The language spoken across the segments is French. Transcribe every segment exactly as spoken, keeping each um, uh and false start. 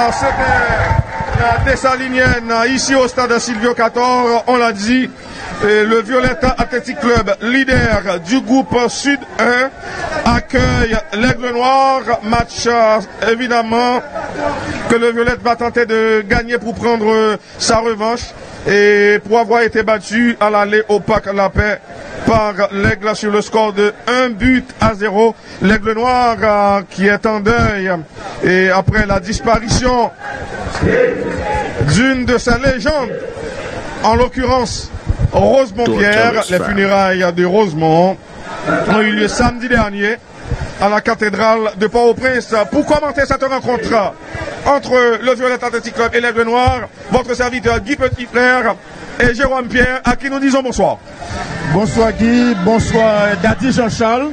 Alors, c'était la Dessalinienne ici au stade Silvio Cator. On l'a dit, le Violetta Athletic Club, leader du groupe Sud un, accueille l'Aigle Noir. Match évidemment que le Violette va tenter de gagner pour prendre sa revanche et pour avoir été battu à l'aller au Parc La Paix par l'Aigle sur le score de un but à zéro. L'Aigle Noir euh, qui est en deuil et après la disparition d'une de sa légende, en l'occurrence Rosemont-Pierre. Les funérailles de Rosemont ont eu lieu samedi dernier à la cathédrale de Port-au-Prince. Pour commenter cette rencontre entre le Violette Athletic Club et l'Aigle Noir, votre serviteur Guy Petitfrère et Jérôme Pierre, à qui nous disons bonsoir. Bonsoir Guy, bonsoir Dadi Jean-Charles,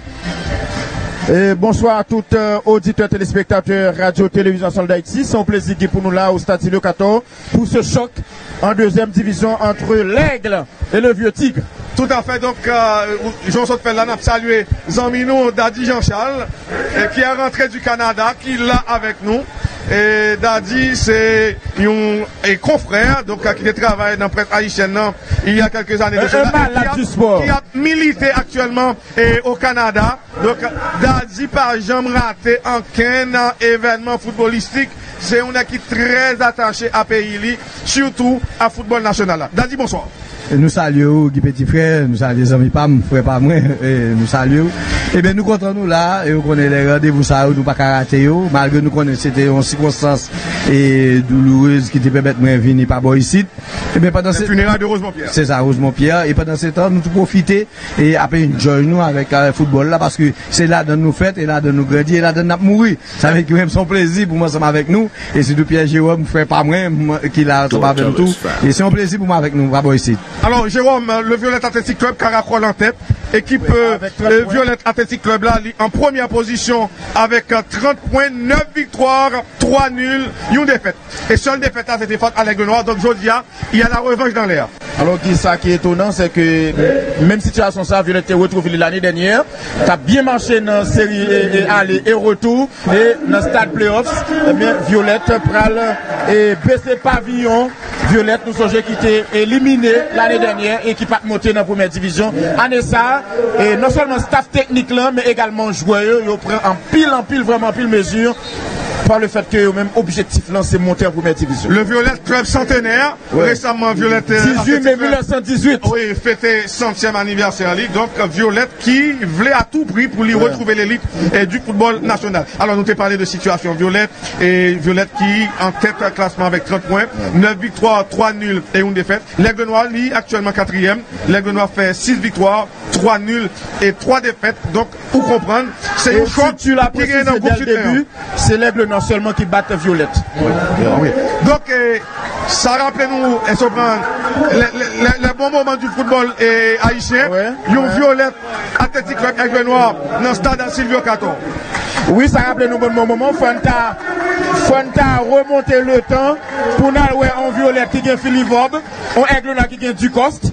et bonsoir à tous euh, auditeurs, téléspectateurs, radio, télévision Sol d'Haïti. C'est un plaisir Guy pour nous là au Stade Silvio Cator pour ce choc en deuxième division entre l'Aigle et le Vieux Tigre. Tout à fait, donc, euh, Jean-Sautfel, là, nous saluons Zamino Dadi Jean-Charles, qui est rentré du Canada, qui est là avec nous. Et Dadi, c'est un confrère, donc, qui travaille dans la presse haïtienne il y a quelques années. De cela, qui, a, qui a milité actuellement et, au Canada. Donc, Dadi, par jamais raté en aucun événement footballistique. C'est un qui est très attaché à Pays-Li, surtout à football national. Dadi, bonsoir. Et nous saluons Guy Petit Frère, nous saluons les amis Pam, frère pas moi, et nous saluons. Et bien nous comptons nous là, et nous connaissons les rendez-vous, ça, nous pas karaté, malgré nous connaissons c'était une circonstance et douloureuse qui te permet de venir par boy ici. Et bien pendant ce temps. Funérailles de Rosemont-Pierre. C'est ça, Rosemont-Pierre. Et pendant ce temps, nous profiter et après enjoy nous avec le football là, parce que c'est là de nous fêtes, et là de nous grandir, et là de nous mourir. Ça fait que même son plaisir pour moi, ça avec nous. Et c'est de Pierre Jérôme, frère pas moi, qui l'a avec tout. Et c'est un plaisir pour moi avec nous, par boy ici. Alors Jérôme, le Violette Athletic Club caracole en tête, équipe euh, le Violette Athletic Club là en première position avec euh, trente points, neuf victoires, trois nuls, une défaite. Et seule défaite là c'était faite à l'Aigle Noir, donc aujourd'hui il y a la revanche dans l'air. Alors ça qui est étonnant c'est que même situation ça, Violette est retrouvée l'année dernière, tu as bien marché dans la série et, et aller et retour et dans le stade playoffs, eh bien Violette pral et baissé pavillon. Violette nous sommes qui étaient éliminés l'année dernière et qui pas monté dans la première division. Année ça, et non seulement staff technique là, mais également joueurs, ils prennent en pile, en pile, vraiment en pile mesure. Par le fait que le même objectif là, c'est monter en première division. Le Violette Club centenaire, ouais. Récemment Violette dix-huit mai mille neuf cent dix-huit. Oui, fêté centième anniversaire ligue. Donc Violette qui voulait à tout prix pour lui ouais. retrouver l'élite du football national. Alors nous t'ai parlé de situation Violette et Violette qui en tête classement avec trente points, ouais. neuf victoires, trois nuls et une défaite. L'Aigle Noir lui actuellement quatrième. L'Aigle Noir fait six victoires, trois nuls et trois défaites. Donc pour comprendre, c'est une chose tu l'as pris dans le début, c'est l'Aigle Noir seulement qui battent Violette. Oui. Oui. Donc, eh, ça rappelle-nous eh, les, les, les bons moments du football eh, haïtien. Oui. Yon oui. Violette Athletic Club Aigle Noir dans le stade Silvio Cator. Oui, ça rappelle-nous bon moment. Fanta, Fanta remonter le temps pour nous avoir un Violette qui gagne Philippe Vob, un Aigle Noir qui gagne Ducoste.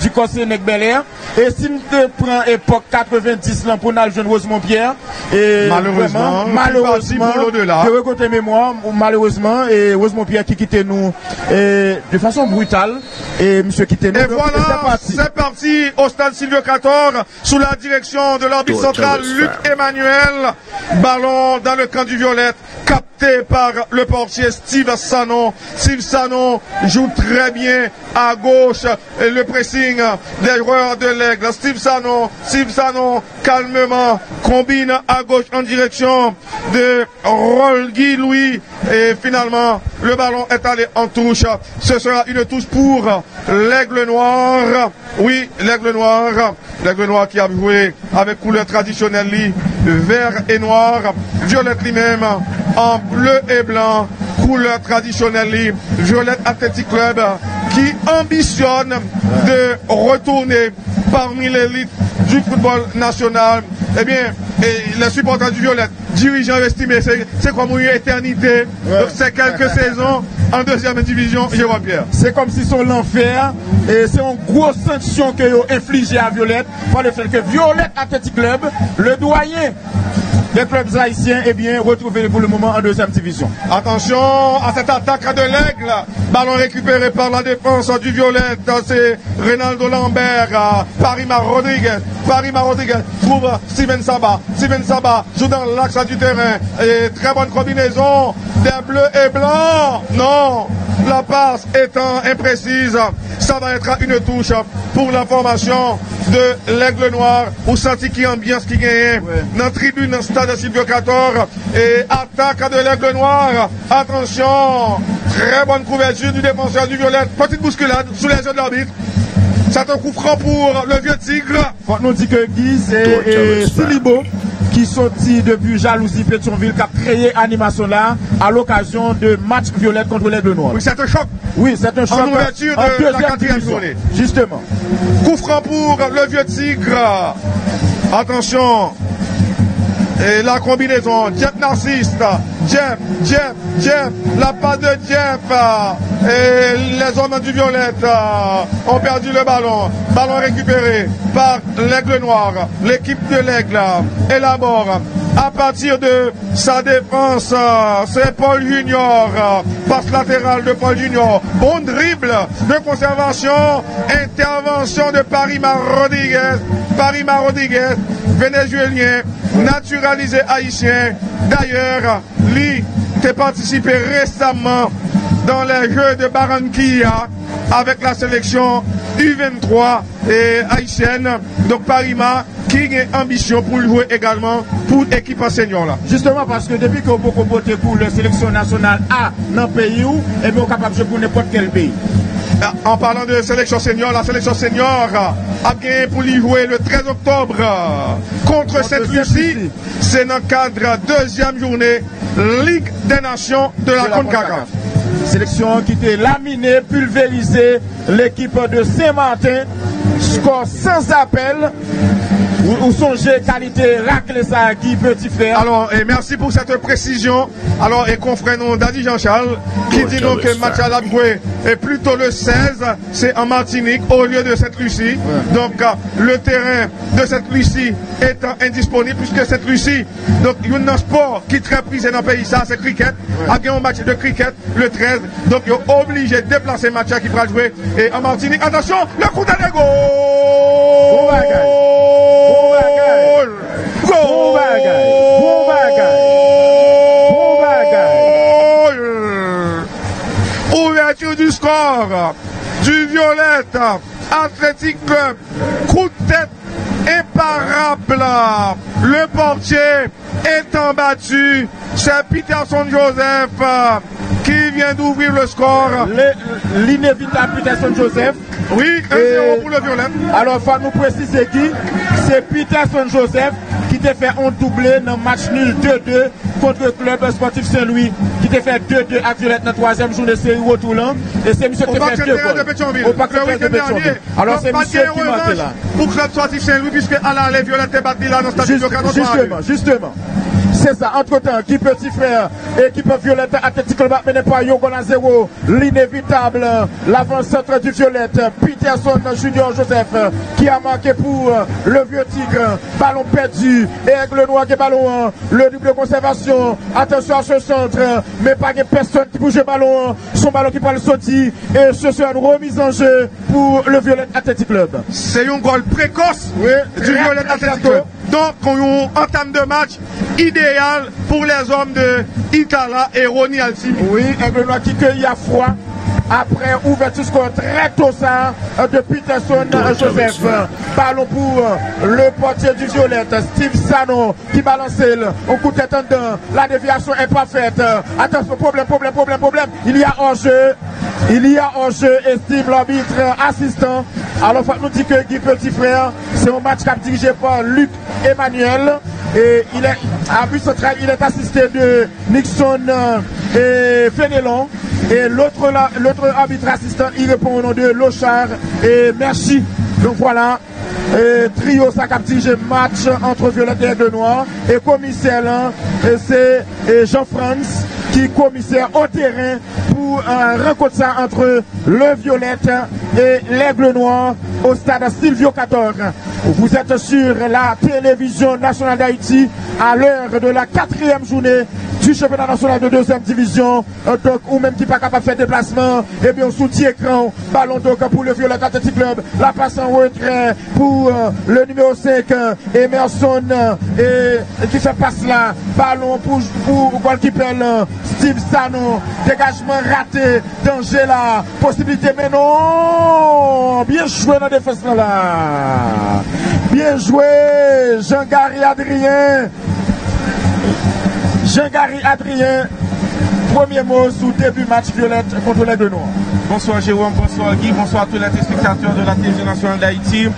Du conseil Nec Bel Air. Et si nous prenons l'époque quatre-vingt-dix là, pour nous jouer Rosemont-Pierre, et malheureusement, vraiment, malheureusement, de côté mémoire, malheureusement, et Rosemont-Pierre qui quittait nous et, de façon brutale, et monsieur quittait nous. Et donc, voilà, c'est parti au stade Silvio Cator, sous la direction de l'arbitre central Luc Emmanuel. Ballon dans le camp du Violette, capté par le portier Steve Sanon. Steve Sanon joue très bien à gauche, et le pressing des joueurs de l'Aigle. Steve Sanon, Steve Sanon calmement combine à gauche en direction de Rolgui Louis et finalement le ballon est allé en touche. Ce sera une touche pour l'Aigle Noir. Oui, l'Aigle Noir. L'Aigle Noir qui a joué avec couleur traditionnelle vert et noir. Violette lui-même en bleu et blanc. Couleur traditionnelle Violette Athletic Club qui ambitionne de retourner parmi l'élite du football national. Eh bien, et les supporters du Violette, dirigeants estimés, c'est comme une éternité. Ouais. Donc c'est quelques saisons en deuxième division, Jérôme Pierre. C'est comme si son l'enfer, et c'est une grosse sanction que ont infligée à Violette, par le fait que Violette Athletic Club, le doyen les clubs haïtiens, eh bien, retrouvés pour le moment en deuxième division. Attention à cette attaque de l'aigle. Ballon récupéré par la défense du Violette. C'est Reynaldo Lambert. Parima Rodriguez. Parima Rodriguez trouve Steven Saba. Steven Saba joue dans l'axe du terrain. Et très bonne combinaison des bleus et blancs. Non, la passe étant imprécise, ça va être une touche pour la formation de l'Aigle Noir. Vous sentez qui ambiance qui gagne dans la tribune, dans le stade de Silvio quatorze. Et attaque de l'Aigle Noir. Attention, très bonne couverture du défenseur du Violette. Petite bousculade sous les yeux de l'arbitre. C'est un coup franc pour le vieux Tigre. Quand nous dit que Guiz et, et Silibo qui sortit depuis Jalousie Pétionville, qui a créé animation là à l'occasion de match Violette contre l'Aigle Noir. Oui, c'est un choc. Oui, c'est un choc. En ouverture de la quatrième journée. Justement. Coup franc pour le vieux Tigre. Attention. Et la combinaison, Jeff Narcisse, Jeff, Jeff, Jeff, la passe de Jeff. Et les hommes du Violette ont perdu le ballon. Ballon récupéré par l'Aigle Noir. L'équipe de l'Aigle élabore à partir de sa défense. C'est Paul Junior. Passe latérale de Paul Junior. Bon dribble de conservation. Intervention de Parima Rodriguez. Parima Rodriguez, vénézuélien, naturalisé haïtien. D'ailleurs, lui a participé récemment dans les Jeux de Barranquilla avec la sélection U vingt-trois et haïtienne. Donc Parima qui a ambition pour jouer également pour l'équipe senior là. Justement parce que depuis qu'on peut voter pour la sélection nationale A dans le pays où, et bien on est capable de jouer pour n'importe quel pays. En parlant de sélection senior, la sélection senior a gagné pour y jouer le treize octobre contre cette Lucie. C'est dans le cadre deuxième journée Ligue des Nations de la CONCACAF. Sélection qui était laminée, pulvérisée, l'équipe de Saint-Martin, score sans appel. Ou songez qualité racle ça qui peut y faire. Alors et merci pour cette précision. Alors et confrère nous Dadi Jean-Charles qui dit donc que le match à l'aboué est plutôt le seize, c'est en Martinique au lieu de Sainte-Lucie. Ouais. Donc le terrain de Sainte-Lucie étant indisponible puisque Sainte-Lucie donc il y a un sport qui est très prisé dans le pays ça c'est cricket. Ouais. Après un match de cricket le treize donc ils sont obligés de déplacer le match qui va jouer et en Martinique. Attention le coup d'aller go. Oh my God. Bon bagay, bon bagay, bon bagay, bon bagay. Ouverture du score du Violette Athletic Club, coup de tête imparable. Le portier étant battu, c'est Peterson Joseph qui vient d'ouvrir le score. L'inévitable Peterson Joseph. Oui, un zéro pour le Violette. Alors, il faut nous préciser qui c'est Peterson Joseph qui t'a fait un doublé dans le match nul deux deux contre le club sportif Saint-Louis qui t'a fait deux deux à Violette dans la troisième journée de série retournant. Et c'est monsieur qui a fait deux goals. Au parc de Pétionville. Alors, c'est monsieur qui manquait là. Pour le club sportif Saint-Louis, puisque à l'aller, Violette est battu là dans le stade de Canon. Justement, justement. C'est ça, entre-temps, qui petit frère, équipe Violette, Athletic Club, Yogon à zéro, l'inévitable, l'avant-centre du Violette, Peterson Junior Joseph, qui a marqué pour le vieux Tigre, ballon perdu, Aigle Noir qui est ballon, le double de conservation, attention à ce centre, mais pas de personne qui bouge le ballon, son ballon qui parle sauter, et ce sera une remise en jeu pour le Violette Athletic Club. C'est un goal précoce oui, du Violette Athletic Club. Donc, en termes de match, idéal pour les hommes de Itala et Ronnie Altini. Oui, Aigle Noir qui cueille à froid. Après ouverture score très tôt ça de Peterson Joseph. Ballon pour le portier du Violette, Steve Sano qui balance au coup de tête en dedans. La déviation est pas faite. Attention, problème, problème, problème, problème. Il y a un jeu. Il y a un jeu et Steve l'arbitre assistant. Alors faut nous dire que Guy Petit Frère, c'est un match cap dirigé par Luc Emmanuel. Et il est à but central, il est assisté de Nixon et Fénelon. Et l'autre arbitre assistant, il répond au nom de Lochard. Et merci. Donc voilà, et trio ça cap dirige match entre Violette et Aigle Noir. Et commissaire là, c'est Jean-France qui est commissaire au terrain pour un rencontre ça entre le Violette et l'Aigle Noir. au stade Silvio Cator. Vous êtes sur la télévision nationale d'Haïti à l'heure de la quatrième journée du championnat national de deuxième division. Donc, ou même qui pas capable de faire déplacement, et bien on soutient écran. Ballon donc pour le Violent Athletic Club. La passe en retrait pour euh, le numéro cinq, Emerson, euh, et qui fait passe là. Ballon pour, pour goalkeeper Steve Sano. Dégagement raté. Danger là. Possibilité mais non. Bien joué dans la défense là. Bien joué Jean-Gary Adrien. Jean-Gary Adrien, premier mot sous début match violette contre les Deux Noirs. Bonsoir Jérôme, bonsoir Guy, bonsoir à tous les téléspectateurs de la télévision nationale d'Haïti.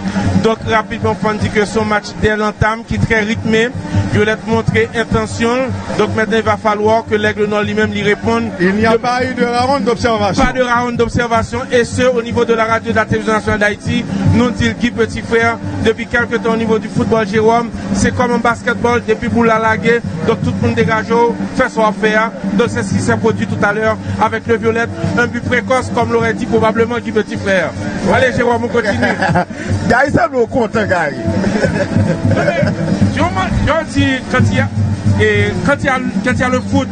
Donc rapidement, on dit que son match dès l'entame qui est très rythmé. Violette montrait intention. Donc maintenant, il va falloir que l'Aigle Nord lui-même lui réponde. Il n'y a de... pas eu de round d'observation. Pas de round d'observation. Et ce, au niveau de la radio de la télévision nationale d'Haïti, nous dit Guy Petit Frère, depuis quelques temps au niveau du football, Jérôme, c'est comme en basketball, depuis Boula Lagué. Donc tout le monde dégage, fait son affaire. Donc c'est ce qui s'est produit tout à l'heure avec le Violette. Un but précoce, comme l'aurait dit probablement Guy Petit Frère. Allez, Jérôme, on continue. Gary, ça me compte, Gary. Quand il, y a, et quand, il y a, quand il y a le foot,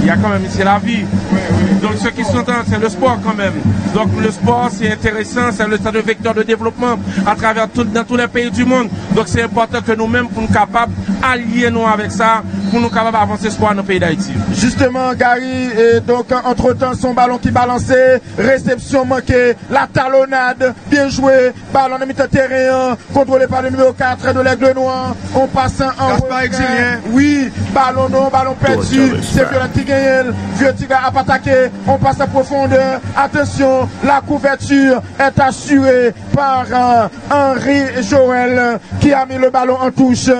il y a quand même ici la vie. Oui, oui. Donc ceux qui sont c'est le sport quand même. Donc le sport c'est intéressant, c'est le tas de vecteurs de développement à travers tout, dans tous les pays du monde. Donc c'est important que nous-mêmes pour nous capables allier nous avec ça, pour nous capables d'avancer ce soir dans le pays d'Haïti. Justement Gary, et donc entre-temps son ballon qui balançait, réception manquée, la talonnade, bien joué, ballon en mi-temps terrain, contrôlé par le numéro quatre de l'Aigle Noir, on passe en exilien. Oui, ballon non, ballon perdu, c'est Violent qui gagne, Vieux Tigre a attaqué, on passe à profondeur, attention, la couverture est assurée par euh, Henri Joël qui a mis le ballon en touche,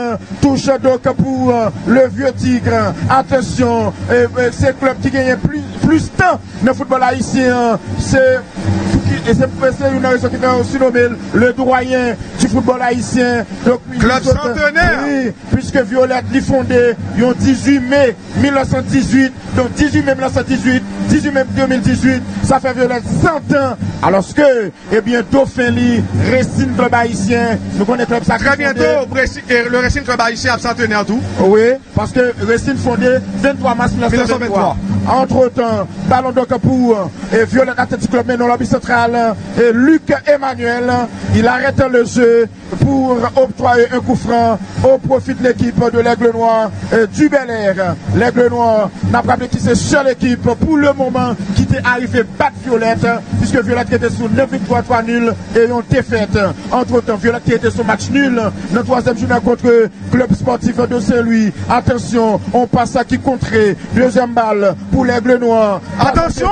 touche donc pour euh, le Vieux Tigre, attention, euh, euh, c'est club qui gagne plus, plus temps dans le football haïtien, c'est... Et c'est une raison qui est surnommé le doyen du football haïtien. Donc, club centenaire. Oui, puisque Violette l'y fondée le dix-huit mai mille neuf cent dix-huit. Donc dix-huit mai mille neuf cent dix-huit, dix-huit mai deux mille dix-huit, ça fait Violette cent ans. Alors que, eh bien, Dauphélie, Racine Club haïtien, nous connaissons club ça. Très bientôt, le Racine Club haïtien a centenaire tout. Oui, parce que Racine fondée vingt-trois mars mille neuf cent vingt-trois. Entre temps, ballon donc pour et Violette Athletic Club, mais non l'habit central, et Luc Emmanuel, il arrête le jeu pour octroyer un coup franc au profit de l'équipe de l'Aigle Noir du Bel Air. L'Aigle Noir n'a pas qui c'est seule équipe pour le moment qui était arrivée battre Violette, puisque Violette était sous neuf victoires, trois nuls et une défaite. Entre temps, Violette qui était sous match nul, le troisième journée contre Club Sportif de Saint-Louis. Attention, on passe à qui contrer, deuxième balle pour l'Aigle Noir. Attention,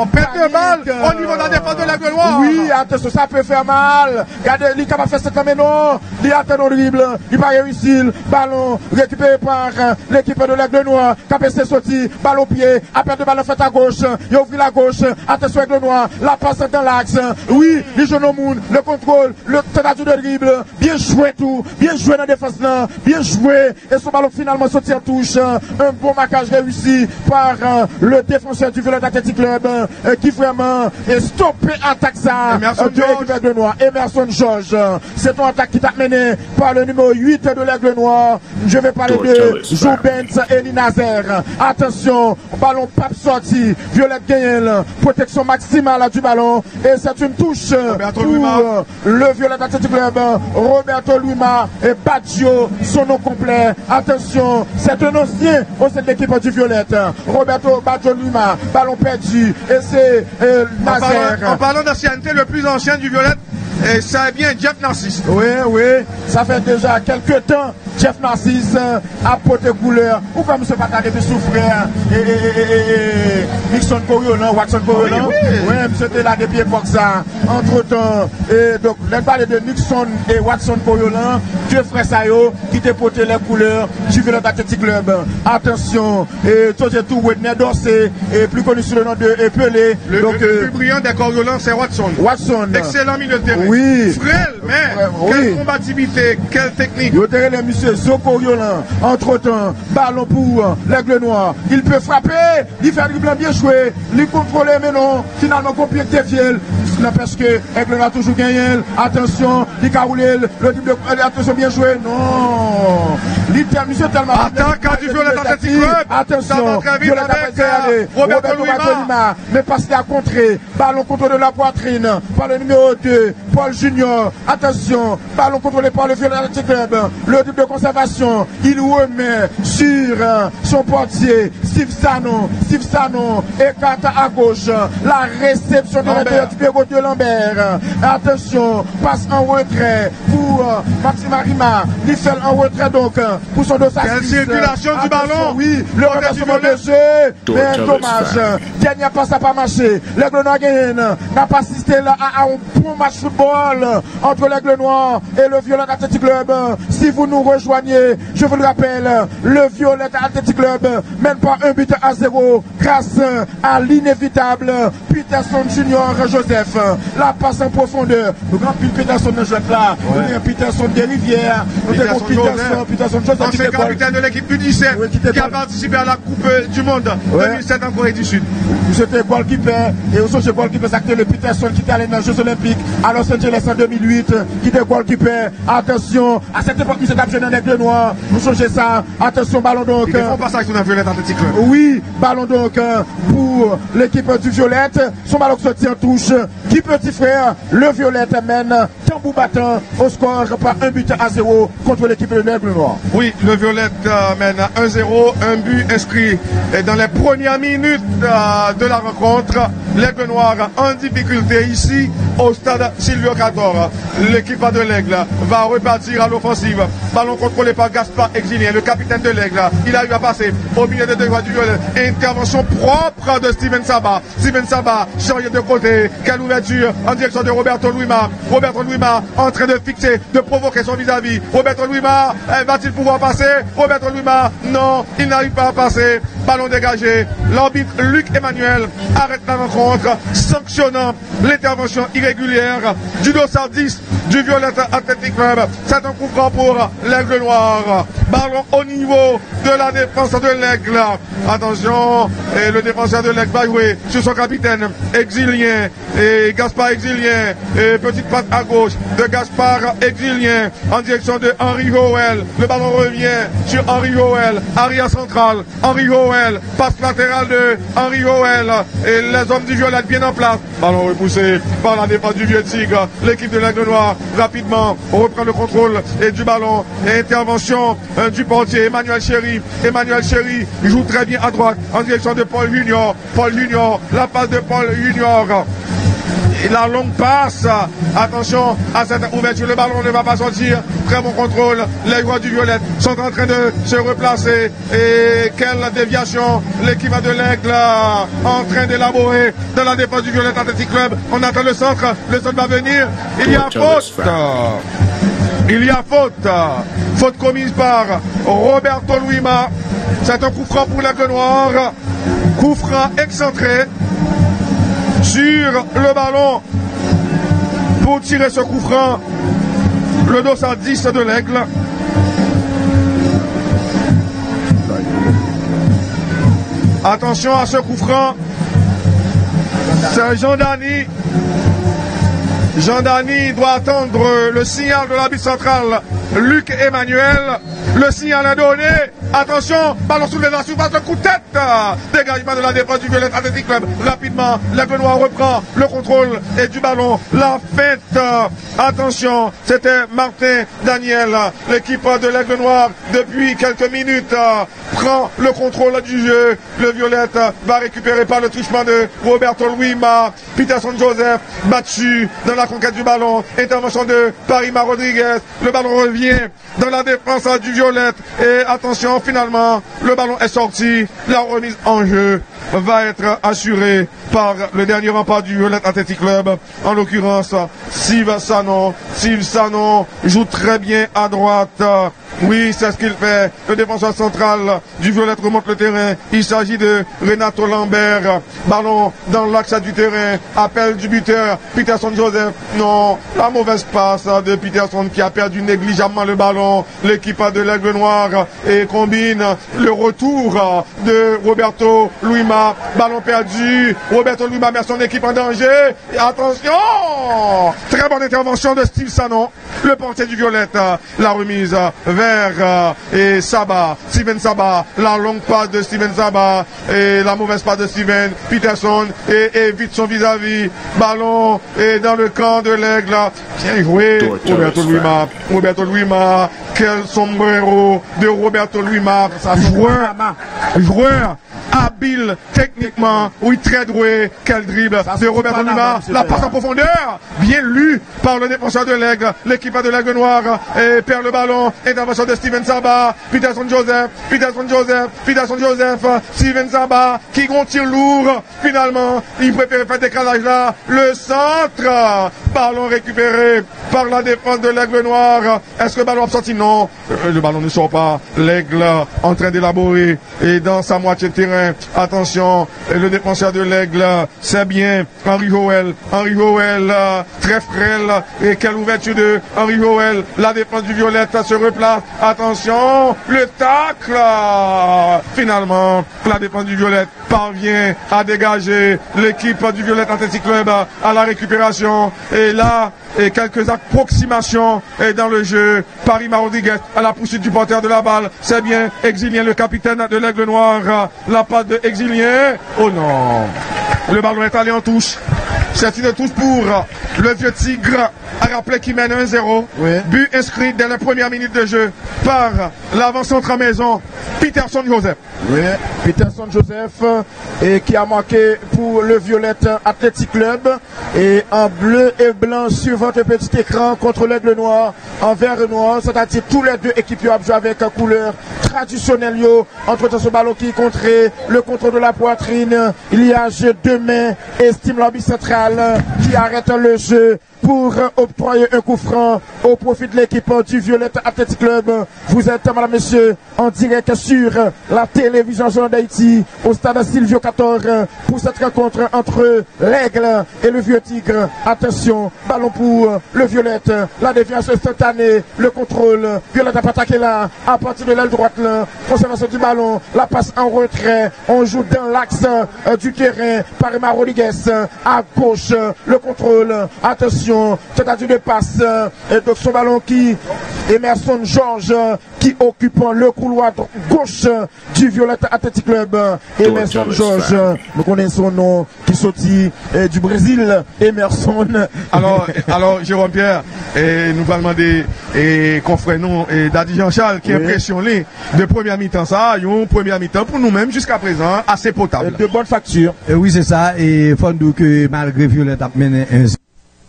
on perd de balle au niveau de la défense de l'Aigle Noir. Oui, attention, ça peut faire mal. Regardez, il est capable de faire cette mais non. Il a atteint horrible. Il va réussir. Ballon récupéré par l'équipe de l'Aigle Noir. K P C sorti. Balle au pied. Appel de balle en fait à gauche. Il ouvre la gauche. Attention, l'Aigle Noir. La passe dans l'axe. Oui, le jeune homme, le contrôle, le tentative de dribble. Bien joué tout. Bien joué dans la défense là. Bien joué. Et son ballon finalement sorti en touche. Un bon marquage réussi par le défenseur du Violent Athletic Club euh, qui vraiment est stoppé attaque ça euh, de l'Aigle Noir. Emerson Georges, c'est une attaque qui est menée par le numéro huit de l'Aigle Noir. Je vais parler de Joubens Eli Nazaire. Attention, ballon pape sorti, Violette Gaël, protection maximale du ballon et c'est une touche Roberto pour euh, le Violent Athletic Club. Roberto Luima et Baggio, son nom complet. Attention, c'est un ancien au sein de l'équipe du Violette. Roberto Baggio Luima, ballon perdu, et c'est euh, Nazaire. En parlant, parlant d'ancienneté, le plus ancien du Violette, et ça est bien Jeff Narcisse. Oui, oui, ça fait déjà quelques temps, Jeff Narcisse euh, a porté couleur. Ou comme ce bâtard était souffrir, et, et, et, et Nixon Coriolan, Watson Coriolan. Oui, oui. Oui, monsieur était là depuis l'époque ça. Entre temps, et donc, les balles de Nixon et Watson Coriolan, deux frères Sayo, qui déportaient les couleurs du Violent Athletic Club. Attention, et tout et tout, Wedner Dorsey, et plus connu sous le nom de Pelé. Le, donc, le, euh, le plus brillant des Coriolans, c'est Watson. Watson. Excellent milieu de terrain. Oui. Frêle, mais oui. Quelle combativité, quelle technique. Le terrain de monsieur Zocoriolan. Entre-temps, ballon pour l'Aigle Noir. Il peut frapper, il fait un dribble bien joué, il contrôle, mais non, finalement, compliqué, fiel. là parce que Aigle a toujours gagné. Attention, il a roulé, le double de attention bien joué. Non. L'Ital, monsieur tellement. Attaque du Violet Athletic Club. Attention, Violet avec Roberto Colima. Mais parce qu'il a contré. Ballon contrôlé de la poitrine par le numéro deux, Paul Junior. Attention, ballon contrôlé par le Violet Athletic Club. Le double de conservation, il remet sur son portier, Steve Sanon. Steve Sanon écarte à gauche. La réception de l'intérieur du bureau de Lambert. Attention, passe en retrait pour Maxime Arima. Il fait en retrait donc pour son dos à quelle circulation du ballon. Oui, le remplacement de jeu. Mais dommage. Dernière passe n'a pas marché. L'Aigle Noir n'a pas assisté là à un bon match football entre l'Aigle Noir et le Violet Athletic Club. Si vous nous rejoignez, je vous le rappelle, le Violet Athletic Club mène par un but à zéro grâce à l'inévitable Peterson Junior Joseph. La passe en profondeur. Le grand Peterson ne jette là. Ouais. Le grand Peterson des Rivières. Le grand Peterson, Peterson Joseph. Ancien capitaine de l'équipe U dix-sept oui, qui, qui a participé à la Coupe du Monde ouais. deux mille sept en Corée du Sud. C'était goalkeeper et aussi ce goalkeeper c'était le Peterson qui est allé dans les Jeux Olympiques à Los Angeles en deux mille huit. Qui était goalkeeper. Attention, à cette époque, nous sommes tapés dans les Aigle Noir. Nous changez ça. Attention, ballon donc. Ils ne font pas ça avec son Violet Athletic Club. Oui, ballon donc pour l'équipe du Violet. Son ballon se tient en touche. Qui petit frère, le Violet mène tambour battant au score par un but à zéro contre l'équipe de l'Aigle Noir. Oui, le Violet euh, mène un zéro, un but inscrit. Et dans les premières minutes euh, de la rencontre, l'Aigle Noir en difficulté ici au stade Silvio Cador. L'équipe de l'Aigle va repartir à l'offensive. Ballon contrôlé par Gaspard Exilien, le capitaine de l'Aigle. Il a eu à passer au milieu de deux voies du Violet. Intervention propre de Steven Saba. Steven Saba chargé de côté. Quelle ouverture en direction de Roberto Louima. Roberto Louima en train de fixer, de provoquer son vis-à-vis. -vis. Roberto Louima, va-t-il pouvoir passer? Roberto Louima, non, il n'arrive pas à passer. Ballon dégagé. L'arbitre Luc Emmanuel arrête la rencontre, sanctionnant l'intervention irrégulière du dossard dix du Violet Athletic Club. C'est un coup franc pour l'Aigle Noir. Ballon au niveau de la défense de l'Aigle. Attention, et le défenseur de l'Aigle va jouer sur son capitaine Exilien. Et Gaspard Exilien, et petite patte à gauche de Gaspard Exilien en direction de Henri Howell. Le ballon revient sur Henri Howell, arrière central. Henri Howell, passe latérale de Henri Howell. Et les hommes du Violet bien en place. Ballon repoussé par la défense du Vieux Tigre. L'équipe de l'Aigle Noir rapidement reprend le contrôle et du ballon. Et intervention euh, du portier Emmanuel Chéry. Emmanuel Chéry joue très bien à droite en direction de Paul Junior. Paul Junior, la passe de Paul Junior. Et la longue passe, attention à cette ouverture, le ballon ne va pas sortir, très bon contrôle, les joueurs du Violet sont en train de se replacer et quelle déviation, l'équipe de l'Aigle en train d'élaborer dans la défense du Violet Athletic Club, on attend le centre, le centre va venir, il y a faute. Il y a faute, faute commise par Roberto Louima, c'est un coup franc pour l'Aigle Noir, coup franc excentré. Sur le ballon pour tirer ce coup franc, le dos à dix de l'Aigle. Attention à ce coup franc, c'est Jean Dany. Jean Dany doit attendre le signal de l'arbitre central Luc Emmanuel. Le signal est donné. Attention, ballon sous la surface, le coup de tête. Dégagement de la défense du Violet Athletic Club. Rapidement, l'Aigle Noir reprend le contrôle et du ballon. La fête. Attention, c'était Martin Daniel. L'équipe de l'Aigle Noir, depuis quelques minutes, prend le contrôle du jeu. Le Violet va récupérer par le touchement de Roberto Louima. Peterson Joseph battu dans la conquête du ballon. Intervention de Parima Rodriguez. Le ballon revient dans la défense du Violet. Et attention, finalement, le ballon est sorti. La remise en jeu va être assurée par le dernier rempart du Violet Athletic Club. En l'occurrence, Steve Sanon. Steve Sanon joue très bien à droite. Oui, c'est ce qu'il fait. Le défenseur central du Violet remonte le terrain. Il s'agit de Renato Lambert. Ballon dans l'axe du terrain. Appel du buteur Peterson Joseph. Non, la mauvaise passe de Peterson qui a perdu négligemment le ballon. L'équipe de l'Aigle Noir et combine le retour de Roberto Luima. Ballon perdu. Roberto Luima met son équipe en danger. Et attention! Très bonne intervention de Steve Sanon, le portier du Violet. La remise vers et Saba, Steven Saba, la longue passe de Steven Saba et la mauvaise passe de Steven Peterson et évite son vis-à-vis. Ballon et dans le camp de l'Aigle. Bien joué Roberto Luima. Roberto Luima, quel sombrero de Roberto Luima. Joueur, joueur habile techniquement, oui très doué. Quel dribble de Roberto Luima. La passe en profondeur, bien lu par le défenseur de l'Aigle. L'équipe de l'Aigle Noire et perd le ballon. Intervention de Steven Saba, Peterson Joseph, Peterson Joseph, Peterson Joseph, Steven Saba qui contire lourd. Finalement, il préfère faire décalage là. Le centre, ballon récupéré par la défense de l'Aigle Noire. Est-ce que le ballon est sorti? Non, le ballon ne sort pas. L'Aigle en train d'élaborer et dans sa moitié de terrain. Attention, le défenseur de l'Aigle, c'est bien Henri Joël. Henri Joël, très frêle. Et quelle ouverture de Henri Joël. La défense du Violet se replace. Attention, le tacle. Finalement, la défense du Violet parvient à dégager l'équipe du Violet Athletic Club à la récupération. Et là, et quelques approximations et dans le jeu. Paris Rodriguez à la poursuite du porteur de la balle. C'est bien Exilien, le capitaine de l'Aigle Noir. La passe de Exilien. Oh non, le ballon est allé en touche. C'est une touche pour le vieux Tigre, à rappeler qu'il mène un zéro. Oui. But inscrit dès la première minute de jeu par l'avant-centre à maison, Peterson Joseph. Oui, Peterson Joseph, et qui a marqué pour le Violet Athletic Club. Et en bleu et blanc, suivant le petit écran contre l'Aigle Noir, en vert et noir. C'est-à-dire tous les deux équipes ont joué avec couleur traditionnelle. Entre ce ballon qui est contré, le contrôle de la poitrine. Il y a jeu de main, estime l'arbitre central, qui arrête le jeu pour octroyer un coup franc au profit de l'équipe du Violet Athletic Club. Vous êtes, madame, monsieur, en direct sur la télévision Jean d'Haïti au stade Silvio quatorze pour cette rencontre entre l'Aigle et le Vieux Tigre. Attention, ballon pour le Violet, la déviation instantanée, le contrôle, Violet a attaqué là, à partir de l'aile droite là, conservation du ballon, la passe en retrait, on joue dans l'axe du terrain, Parma Rodriguez à gauche, le contrôle, attention, tentative de passe, et donc son ballon qui Emerson Georges qui occupe le couloir gauche du Violet Athletic Club. Emerson Georges, nous connaissons son nom, qui sortit du Brésil. Emerson. Alors, alors Jérôme Pierre, et nous allons demander et confrère-nous et Daddy Jean-Charles qui oui. impressionné de première mi-temps ça, une première mi-temps pour nous-mêmes jusqu'à présent assez potable. De bonnes factures. Et oui c'est ça, et Fondou que malgré Violet a mené un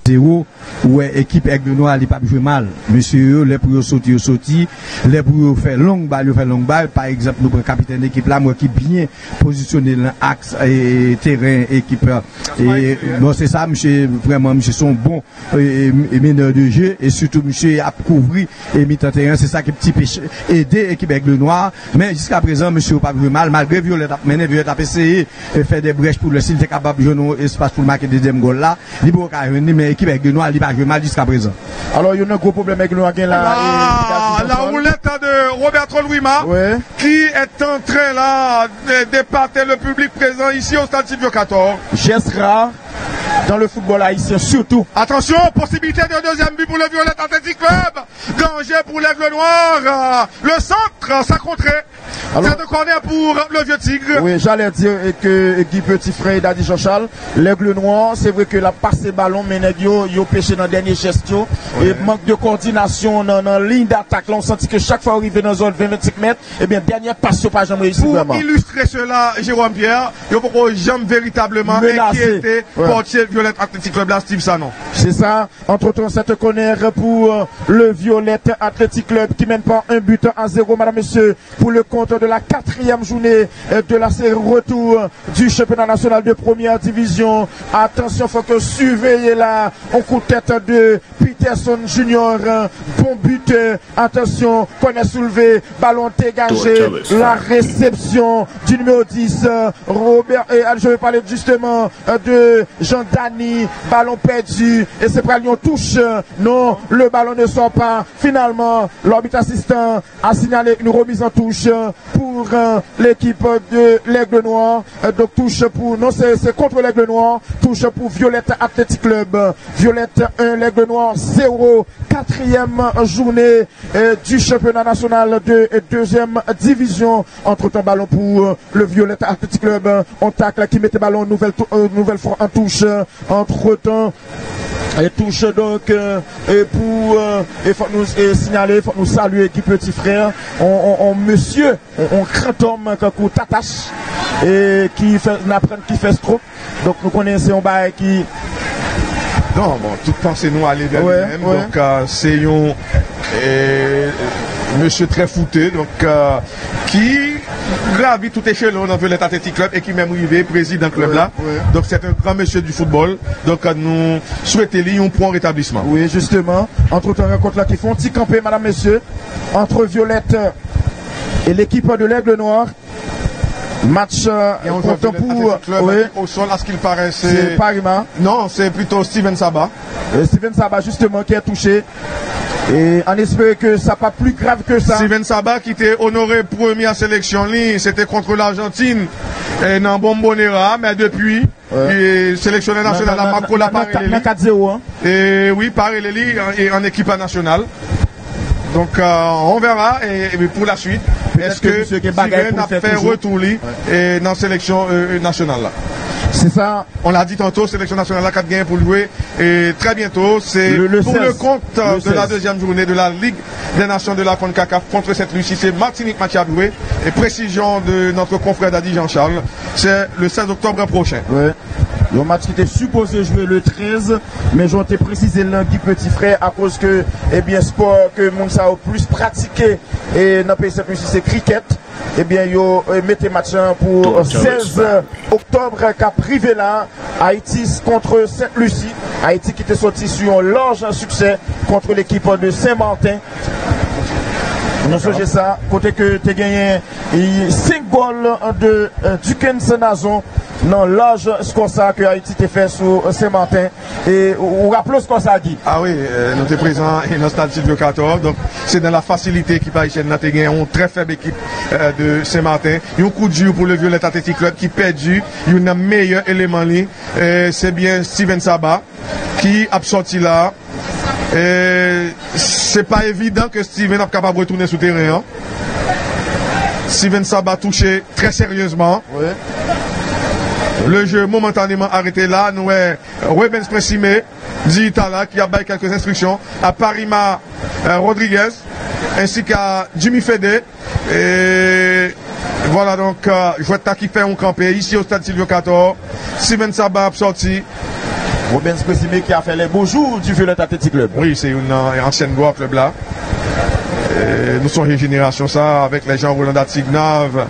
zéro, ouais, équipe Aigle Noir n'est pas joué mal. Monsieur, les pour sauter, sauter, les pour faire longue balle, faire longue balle. Par exemple, nous prenons capitaine d'équipe là, moi qui bien positionné dans l'axe et terrain équipe. Et non, c'est ça, monsieur, vraiment, monsieur, sont bons meneurs de jeu et surtout, monsieur, à couvrir et mi-temps terrain. C'est ça qui petit péché, aider équipe Aigle Noir. Mais jusqu'à présent, monsieur, pas joué mal. Malgré Violet, mené Violet a essayé de faire des brèches pour le s'il était capable de jouer un espace pour marquer le deuxième goal là. Libre au carré, mais l'équipe Aigle Noir, elle va mal jusqu'à présent. Alors, il y a un gros problème avec nous. Ah, la roulette de Roberto Luima, ouais, qui est en train là de départer le public présent ici au stade Silvio quatorze. Geste rare dans le football haïtien, surtout. Attention, possibilité de deuxième but pour le Violet Athletic Club. Danger pour l'Aigle Noir. Le centre, ça contrait. C'est de corner pour le Vieux Tigre. Oui, j'allais dire que Guy Petit Frère et Daddy Jean-Charles, l'Aigle Noir, c'est vrai que la passe ballon, mais il a pêché dans la dernière gestion. Ouais. Et manque de coordination dans la ligne d'attaque. Là, on sentit que chaque fois arrivé dans la zone vingt à vingt-cinq mètres, eh bien, dernière passe sur pas jamais réussi. Pour vraiment illustrer cela, Jérôme Pierre, il faut qu'on jamais véritablement inquiété portier Violet Athletic Club, là, Steve Sanon. C'est ça. Entre-temps, cette connaître pour le Violet Athletic Club qui mène par un but à zéro, madame, monsieur, pour le compte de la quatrième journée de la série retour du championnat national de première division. Attention, faut que surveiller là au coup de tête de Peterson Junior. Bon but, attention, qu'on est soulevé, ballon dégagé, la réception du numéro dix, Robert, et je vais parler justement de Jean-Dany, ballon perdu, et c'est pas Lyon touche, non, le ballon ne sort pas, finalement, l'arbitre assistant a signalé une remise en touche pour l'équipe de l'Aigle Noir, donc touche pour, non c'est contre l'Aigle Noir, touche pour Violette Athletic Club, Violette un, l'Aigle Noir zéro, quatrième journée eh, du championnat national de deuxième division. Entre temps ballon pour euh, le Violette Athletic Club, on tacle qui mettait ballon nouvelle, euh, nouvelle fois en touche. Entre temps et touche donc euh, et pour euh, et faut nous et signaler, faut nous saluer qui petit frère, on, on, on monsieur, on, on craint homme qu'on t'attache et qui fait n'apprend qui fait trop. Donc nous connaissons un bail qui non, bon, tout pensez nous aller vers ouais, lui-même. Ouais. Donc, euh, c'est un euh, monsieur très fouté, donc, euh, qui gravit tout échelon dans Violette Athletic Club et qui même arrivé président club ouais, là. Ouais. Donc, c'est un grand monsieur du football. Donc, euh, nous souhaitons lui un point rétablissement. Oui, justement. Entre temps, rencontre là qui font petit campé, madame, monsieur, entre Violette et l'équipe de l'Aigle Noir. Match euh, et on comptant pour club, oui. Au sol à ce qu'il paraissait. C'est Parima. Non, c'est plutôt Steven Saba. Et Steven Saba justement qui est touché. Et on espère que ça pas plus grave que ça. Steven Saba qui était honoré première sélection, c'était contre l'Argentine et dans Bombonera, mais depuis ouais. Sélectionné national à Marco Laparelli. quatre zéro. Et oui, Parelli est en équipe nationale. Donc euh, on verra et, et pour la suite, est-ce que Steven a fait retourner ouais. Dans la sélection euh, nationale là. C'est ça. On l'a dit tantôt, sélection nationale là, quatre gains pour jouer. Et très bientôt, c'est pour le compte le de seize. La deuxième journée de la Ligue des Nations de la CONCACAF contre Sainte-Lucie. C'est Martinique match à jouer. Et précision de notre confrère d'Adi Jean-Charles, c'est le seize octobre prochain. Ouais. Le match qui était supposé jouer le treize, mais j'en t'ai précisé lundi petit frère à cause que, eh bien, sport que Mounsa a plus pratiqué et n'a pas eu cette musique, c'est cricket. Eh bien, yo mettez match pour seize octobre cap privé là, Haïti contre Sainte-Lucie. Haïti qui était sorti sur un large succès contre l'équipe de Saint-Martin. Nous songez ça, côté que tu as gagné cinq goals de Duken Senazon dans l'âge score ça que Haïti t'a fait sur Saint-Martin. Et on rappelle ce qu'on a dit. Ah oui, euh, nous sommes présents et dans le stade Silvio quatorze. Donc c'est dans la facilité qui va échelle. Nous avons gagné une très faible équipe euh, de Saint-Martin. Il y a un coup de jeu pour le Violette Athletic Club qui perdu. Il y a un meilleur élément. C'est bien Steven Saba qui a sorti là. C'est pas évident que Steven n'est pas capable de retourner sous terrain. Hein. Steven Saba touché très sérieusement. Oui. Le jeu momentanément arrêté là. Nous avons Rubens Pressimé, Digitala qui a baillé quelques instructions à Parima euh, Rodriguez ainsi qu'à Jimmy Fede. Et voilà donc, euh, Jouetta qui fait un campé ici au stade Silvio quatorze. Steven Saba a sorti. Rubens Pressimé qui a fait les beaux jours du Violette Athletic Club. Oui, c'est une euh, ancienne gloire club là. Et nous sommes une génération ça avec les gens Roland Atignave.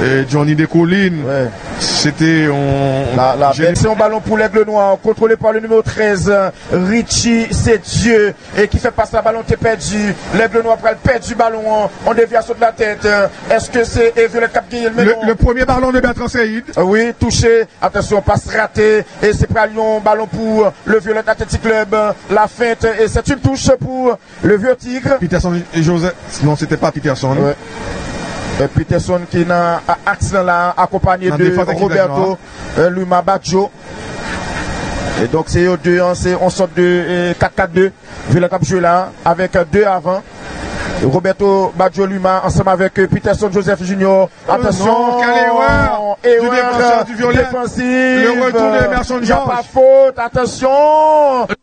Et Johnny Descoulines, ouais. C'était on... la, la belle. C'est un ballon pour l'Aigle Noir, contrôlé par le numéro treize, Richie, c'est Dieu, et qui fait passer la ballon qui est perdu. L'Aigle Noir après le perd du ballon, on devient sauter la tête. Est-ce que c'est Violette Cap Guillaume le, le premier ballon de Bertrand Seyid. Oui, touché, attention, passe ratée, et c'est pour Lyon, ballon pour le Violette Athletic Club, la feinte, et c'est une touche pour le vieux Tigre. Peterson et Joseph, non, c'était pas Peterson. Ouais. Peterson qui n'a accident là accompagné de Roberto euh, Luma Baggio. Et donc c'est eux deux, c'est on sort de quatre quatre deux Violette Cap joué là avec deux avant. Roberto Baggio Luma ensemble avec Peterson Joseph Junior. Attention, et du défenseur du Violette. Le retour de Emerson Georges. Pas faute, attention.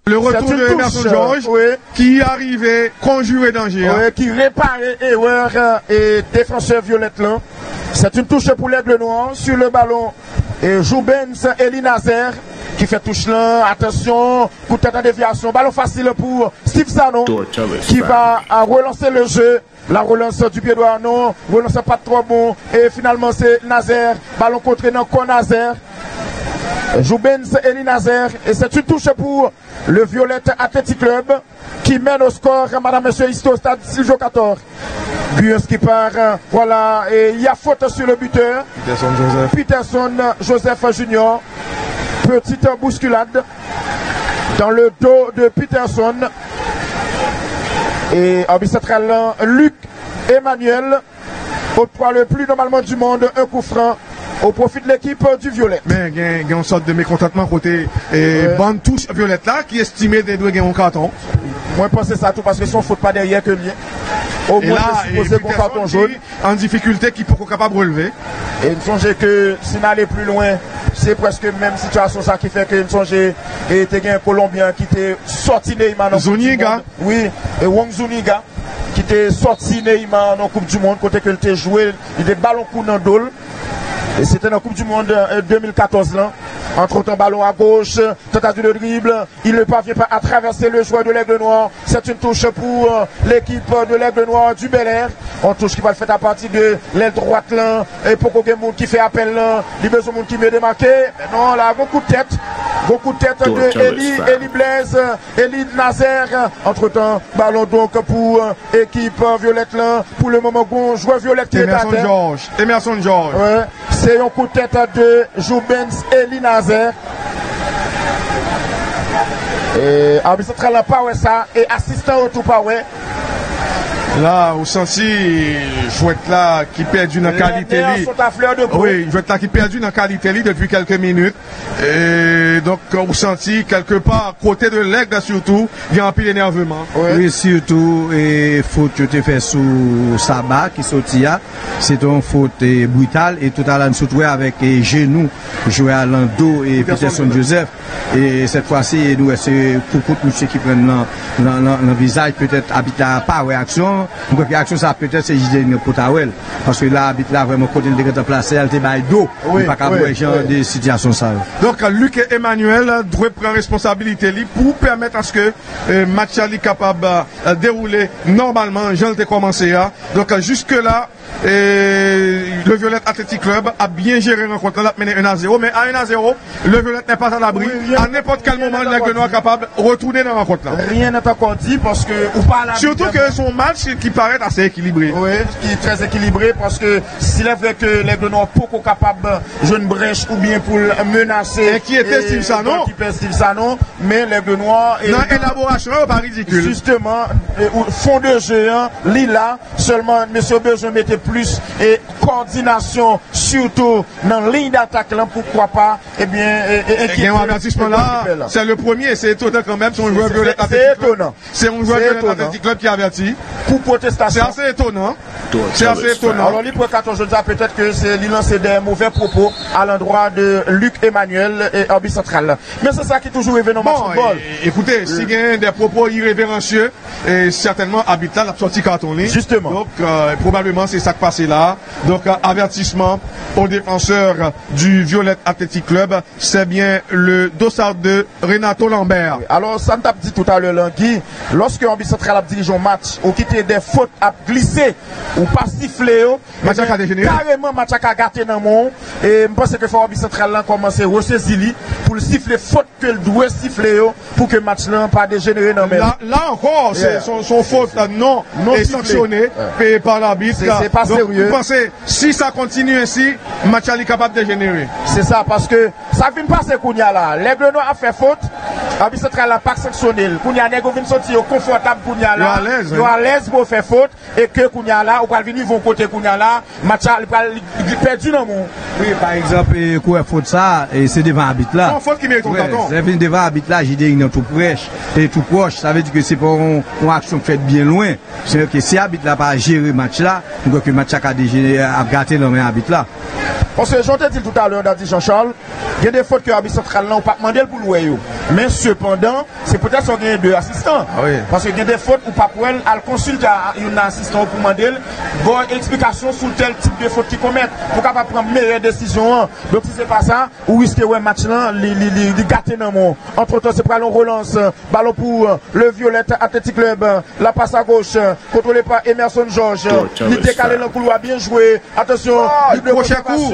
Le retour de Emerson Georges oui. Qui arrivait, conjurer danger. Oui, hein. Qui réparait erreur et défenseur Violette là. C'est une touche pour l'Aigle Noir sur le ballon. Et Joubens Eli Nazer. qui fait touche là. Attention, pour tête en déviation. Ballon facile pour Steve Sano qui va relancer le jeu. La relance du pied droit, non. Relance pas trop bon. Et finalement, c'est Nazaire. Ballon contre non con Nazaire. Joubens Eli Nazaire. Et c'est une touche pour le Violette Athletic Club qui mène au score, madame, monsieur, Histo, stade Silvio quatorze. Bueuse qui part, voilà, et il y a faute sur le buteur. Peterson Joseph. Peterson Joseph Junior. Petite bousculade dans le dos de Peterson. Et en bicentral, Luc Emmanuel octroie le plus normalement du monde un coup franc au profit de l'équipe du Violet. Mais il y a une sorte de mécontentement côté euh, bande touche Violette là qui estimait des doigts en carton. Moi je pense que ça tout parce que si on ne faut pas derrière que lui. Au moins je suppose qu'on carton jaune. En difficulté qui peut capable relever. Et nous songeons que si on allait plus loin, c'est presque la même situation ça qui fait que nous songeons et il y a un Colombien qui était sorti Neymar. Zuniga. Oui, et Wong Zuniga qui était sorti Neymar en Coupe du Monde côté que il était joué, il était ballon coup dans le dos. Et c'était dans la Coupe du Monde deux mille quatorze là. Entre autant ballon à gauche, tentative de dribble, il ne parvient pas à traverser le joueur de l'Aigle Noir. C'est une touche pour l'équipe de l'Aigle Noir du Bel Air. On touche qui va le faire à partir de l'aile droite là. Et pour qu'il y ait monde qui fait appel là, il y a besoin de monde qui met démarqué. Mais non, là, beaucoup de tête. Beaucoup de tête de Eli, Eli Blaise, Eli Nazaire. Entre temps, ballon donc pour équipe Violette là. Pour le moment, bon joueur Violette qui est à terre. George. Emerson George. Ouais. C'est un coup de tête de Joubens Eli Nazaire. Et arbitre central n'a pas ça et assistant au tout pas ouais. Là, au senti, jouet là qui perdu dans la qualité. Oui, jouet là qui perdu dans la qualité depuis quelques minutes. Et donc, au senti, quelque part, côté de l'aigle surtout, il y a un peu d'énervement. Oui. Oui, surtout, et faute que tu fais sous Sabah qui sortit, c'est une faute brutale. Et tout à l'heure, nous sommes avec les genoux, jouer à l'ando et Peterson Joseph. Et cette fois-ci, nous, c'est beaucoup de monsieur qui prennent le visage, peut-être habitat pas réaction. Une réaction, ça peut-être c'est J D N Potawel. Parce que là, habite là vraiment côté de placer, elle te baille d'eau. Il n'y a pas qu'à genre des situations sales. Donc, Luc et Emmanuel doivent prendre responsabilité pour permettre à ce que le match soit capable de dérouler normalement. Jean le commencé là. Donc, jusque-là, le Violette Athletic Club a bien géré la rencontre. Elle a mené un à zéro. Mais à un à zéro, le Violette n'est pas à l'abri. À n'importe quel moment, l'Aigle Noir est capable de retourner dans la rencontre. Rien n'est encore dit parce que. Surtout que son match qui paraît assez équilibré. Oui, qui est très équilibré parce que s'il est vrai que l'Aigle Noir n'est pas capable de jouer une brèche ou bien pour menacer. Et qui était Steve Sano. Qui était Steve Sano, mais l'Aigle Noir. Non, élaboration, pas ridicule. Justement, fond de jeu, Lila, seulement M. Bejean mettait plus et coordination, surtout dans la ligne d'attaque, pourquoi pas. Eh bien, c'est le premier, c'est étonnant quand même, c'est un joueur Violette Athletic Club. C'est un joueur Violette Athletic Club qui avertit. Pour protestation. C'est assez étonnant. C'est assez étonnant. Alors, l'I P R quatorze, je dis peut-être que c'est lancé des mauvais propos à l'endroit de Luc Emmanuel et Orbi Central. Mais c'est ça qui est toujours événement dans bon, le football. Écoutez, euh... s'il y a des propos irrévérencieux, et certainement, Habitat l'a sorti cartonné. Justement. Donc, euh, probablement, c'est ça qui passe là. Donc, euh, avertissement aux défenseurs du Violette Athletic Club, c'est bien le dossard de Renato Lambert. Oui. Alors, ça t'a dit tout à l'heure, Langui, lorsque Orbi Central a dirigé un match, au quitter des fautes à glisser ou pas siffler, carrément match a gâté dans mon et je pense que Farobi Central a commencé à ressaisir pour le siffler faute que le doit siffler pour que le match n'a pas dégénéré dans le là, là encore, yeah. Son, son faute non, non est sanctionnée yeah. par l'arbitre. C'est pas donc, sérieux. Vous pensez, si ça continue ainsi, le match est capable de dégénérer. C'est ça, parce que ça ne vient pas ce qu'on y a là. L'Aigle Noir a fait faute, Farobi Central n'a pas sanctionné. Qu'on y a n'est pas sorti confortable qu'on y a là. À l'aise pour faire faute et que Kounyala ou pas venir vont côté Kounyala match perdu dans mon oui par exemple quoi faute ça et c'est devant arbitre là faute qui mérite un carton c'est devant arbitre là j'ai dit tout proche et tout proche ça veut dire que c'est pas une action faite bien loin c'est que si arbitre là pas gérer match là donc le match a dégénéré a gâté dans arbitre là parce que j'entends dit tout à l'heure dans Jean-Charles il y a des fautes que l'arbitre central là on pas demander pour louer mais Cependant, c'est peut-être qu'on a deux assistants. Ah oui. Parce qu'il y a des fautes où Papouel a consulté un assistant pour demander une explication sur tel type de faute qu'il commet. Pour qu'on puisse prendre une meilleure décision. Donc si ce n'est pas ça, on risque de match gâter dans le monde. Entre-temps, c'est pour la relance. Ballon pour le Violette Athletic Club. La passe à gauche. Contrôlé par Emerson Georges. Il décalé dans le couloir. Bien joué. Attention. Il prochain coup.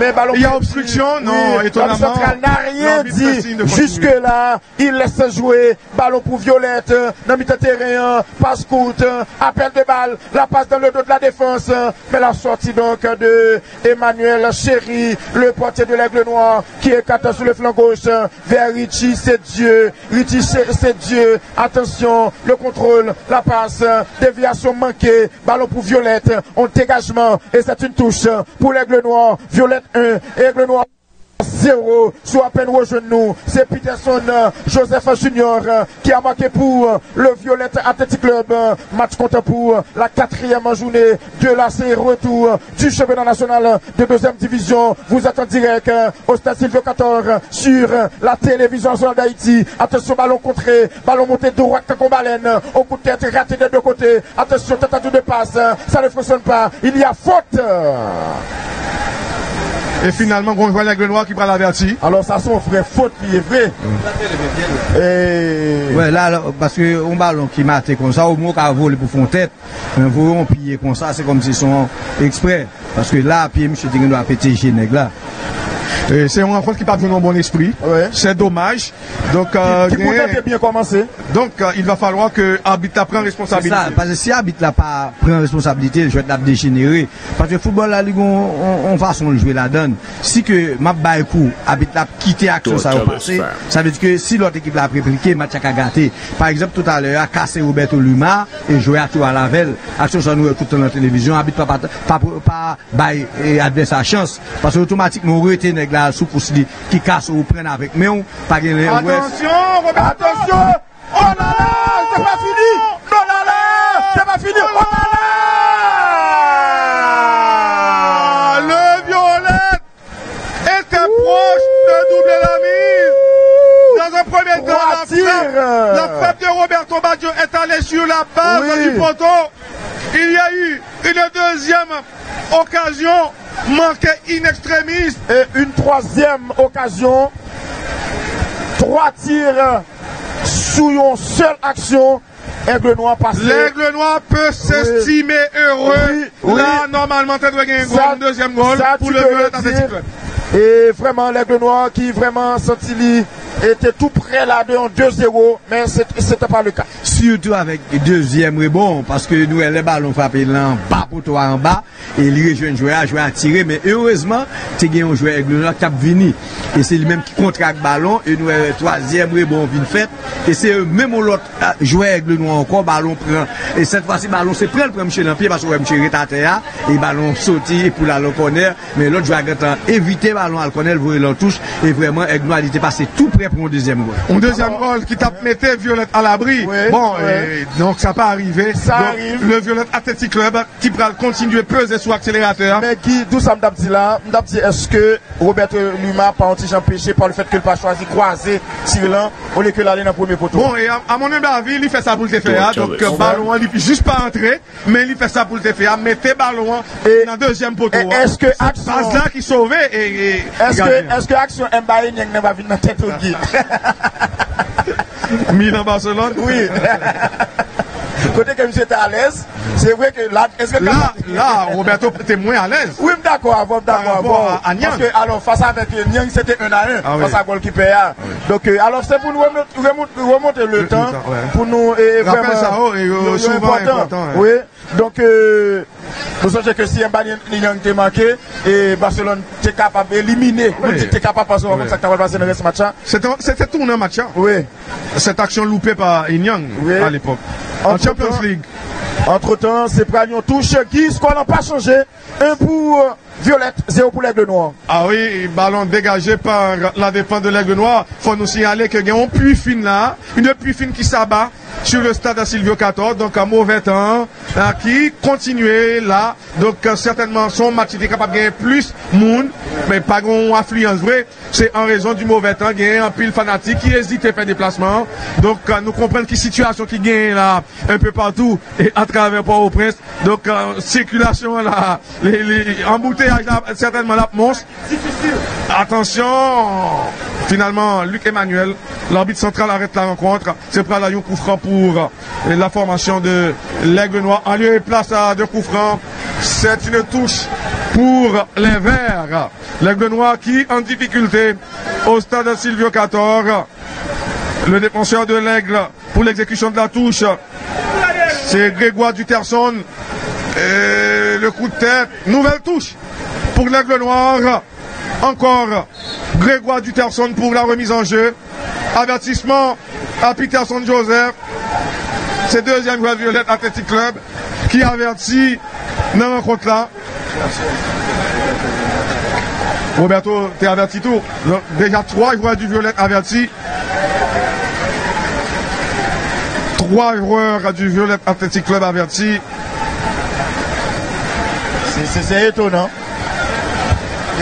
Mais ballon il y a obstruction. Non, étonnamment. La centrale n'a rien dit. Jusque-là, il laisse jouer. Ballon pour Violette. Dans le milieu de terrain. Passe courte. Appel de balle. La passe dans le dos de la défense. Mais la sortie donc de Emmanuel Chéri, le portier de l'Aigle Noir, qui est écarte sur le flanc gauche. Vers Richie, c'est Dieu. Richie, c'est Dieu. Attention. Le contrôle. La passe. Déviation manquée. Ballon pour Violette. On dégagement. Et c'est une touche pour l'Aigle Noir. Violette un. Aigle Noir. zéro, soit à peine au genou, c'est Peterson Joseph Junior qui a marqué pour le Violette Athletic Club. Match comptant pour la quatrième journée de la série retour du championnat national de deuxième division. Vous êtes en direct au stade Sylvio quatorze sur la télévision nationale d'Haïti. Attention, ballon contré, ballon monté droit comme baleine, au coup de tête raté des deux côtés. Attention, tentative de passe, ça ne fonctionne pas, il y a faute. Et finalement, on voit l'Aigle Noir qui prend l'averti. Alors, ça, c'est une faute qui est vraie. Mm. Et... ouais, là, parce qu'on ballon qui maté comme ça, au moins qu'on vole pour fond tête, un volant pillé comme ça, c'est comme si son exprès. Parce que là, pied, M. Dingin doit péter Génègue là. C'est une rencontre qui part de mon bon esprit. Ouais. C'est dommage. Donc, qui, euh, qui gain... bien commencé. Donc, euh, il va falloir que Arbitra prenne responsabilité. Ça, parce que si Arbitra pas prend responsabilité, je vais être dégénéré. Parce que le football, la Ligue, on, on, on façon de jouer la donne. Si que ma baille coup, Arbitra quitter l'action, ça va passer. Ça veut dire que si l'autre équipe l'a répliqué, le match a gâté. Par exemple, tout à l'heure, casser Roberto Luma et jouer à tout à Lavel. Action, ça nous est tout dans la télévision. Arbitra pas, pas, pas, baille et adverse sa chance. Parce que automatiquement, on était la sous-poussée qui casse ou prenne avec mais on pas gagné. Attention, attention, oh là là, c'est pas fini, non là là, c'est pas fini, oh là là, le Violette était proche de doubler la mise. Dans un premier temps, la frappe, la frappe de Roberto Baggio est allée sur la base oui. du poteau. Il y a eu une deuxième occasion manquée in extremis et une troisième occasion. Trois tirs sous une seule action. L'Aigle Noir passe. L'Aigle Noir peut s'estimer oui. heureux. Oui. Là, oui. normalement, tu dois gagner un goal, un deuxième goal ça, pour le Violette Athletic Club. Et vraiment, l'Aigle Noir qui vraiment senti était tout près là-dedans en deux zéro, mais c'était pas le cas. Surtout avec le deuxième rebond, parce que nous, les ballons frappés là en bas, pour toi en bas, et les jeunes joueurs jouent à tirer, mais heureusement, tu as un joueur Aigle Noir qui a venu. Et c'est lui-même qui contracte le ballon, et nous, le troisième rebond vient fait, et c'est eux-mêmes l'autre joueur Aigle Noir encore, ballon prend. Et cette fois-ci, ballon se prend le premier chez l'empied, parce que M. Rétatea, et ballon sauté pour la corner, mais l'autre joueur a évité le ballon à le corner, voit leur touche, et vraiment, Aigle Noir, il était passé tout près pour un deuxième goal. Un deuxième goal qui tape mettait Violette à l'abri. Oui, bon, oui. Euh, donc ça n'a pas arrivé. Ça donc, arrive. Le Violette Athletic Club qui va continuer peser sur l'accélérateur. Mais qui, d'où ça m'a dit là, m'a dit est-ce que Robert Luma n'a pas empêché par le fait qu'il n'a pas choisi croiser Tirlan au lieu que l'aller dans le premier poteau. Bon, et à, à mon avis, il fait ça pour le T F A. Donc, euh, ballon, il n'est juste pas entré, mais il fait ça pour le T F A. Mettez ballon et, dans le deuxième poteau. Est-ce que Action. C'est là qui sauvait. Est-ce que, est que Action Mbaye n'a pas vu dans la tête au Guy Milan Barcelone. Oui. Côté que M. était à l'aise, c'est vrai que là, est-ce que là, là, Roberto était moins à l'aise. Oui, d'accord, avant d'accord. Bon, à Niang. Parce que alors face avec Niang, c'était un à un ah, face oui. à goalkeeper. Ah, oui. Donc euh, alors c'est pour nous remonter, remonter le, le temps, temps ouais. pour nous et vraiment, ça, oh, et, oh, souvent important. important ouais. Oui. Donc euh, nous songez que si Mbappé Niang était manqué et Barcelone était capable d'éliminer, oui. était capable parce qu'on ça va passer dans ce match. C'était tout un match. Oui. Cette action loupée par Niang oui. à l'époque. En Champions League. Entre temps, c'est Pragnon touche. Qui, ce qu'on n'a pas changé. Un pour Violette, zéro pour l'Aigle Noir. Ah oui, ballon dégagé par la défense de l'Aigle Noir. Il faut nous signaler que nous avons une pluie fine là, une pluie fine qui s'abat sur le stade à Silvio quatorze, donc à mauvais temps, hein, qui continue là. Donc euh, certainement son match était capable de gagner plus de monde, mais pas qu'on affluence vrai. C'est en raison du mauvais temps, il y a un pile fanatique qui hésite à faire des placements. Donc euh, nous comprenons que situation qui gagne là un peu partout et à travers Port-au-Prince. Donc euh, circulation là, les, les embouteillages là, certainement la monstre. Attention, finalement Luc Emmanuel, l'arbitre central arrête la rencontre. C'est prêt à un coup franc pour la formation de l'Aigle Noir. En lieu et place à deux coups francs, c'est une touche pour les Verts. L'Aigle Noir qui en difficulté au stade de Silvio quatorze. Le défenseur de l'Aigle pour l'exécution de la touche, c'est Grégoire Duterson. Et le coup de tête, nouvelle touche pour l'Aigle Noir. Encore Grégoire Duterson pour la remise en jeu. Avertissement à Peterson Joseph. C'est deuxième joueur Violette Athletic Club qui avertit dans la rencontre là. Roberto, t'es averti tout. Donc, déjà trois joueurs du Violette avertis. Trois joueurs du Violette Athletic Club avertis. C'est étonnant.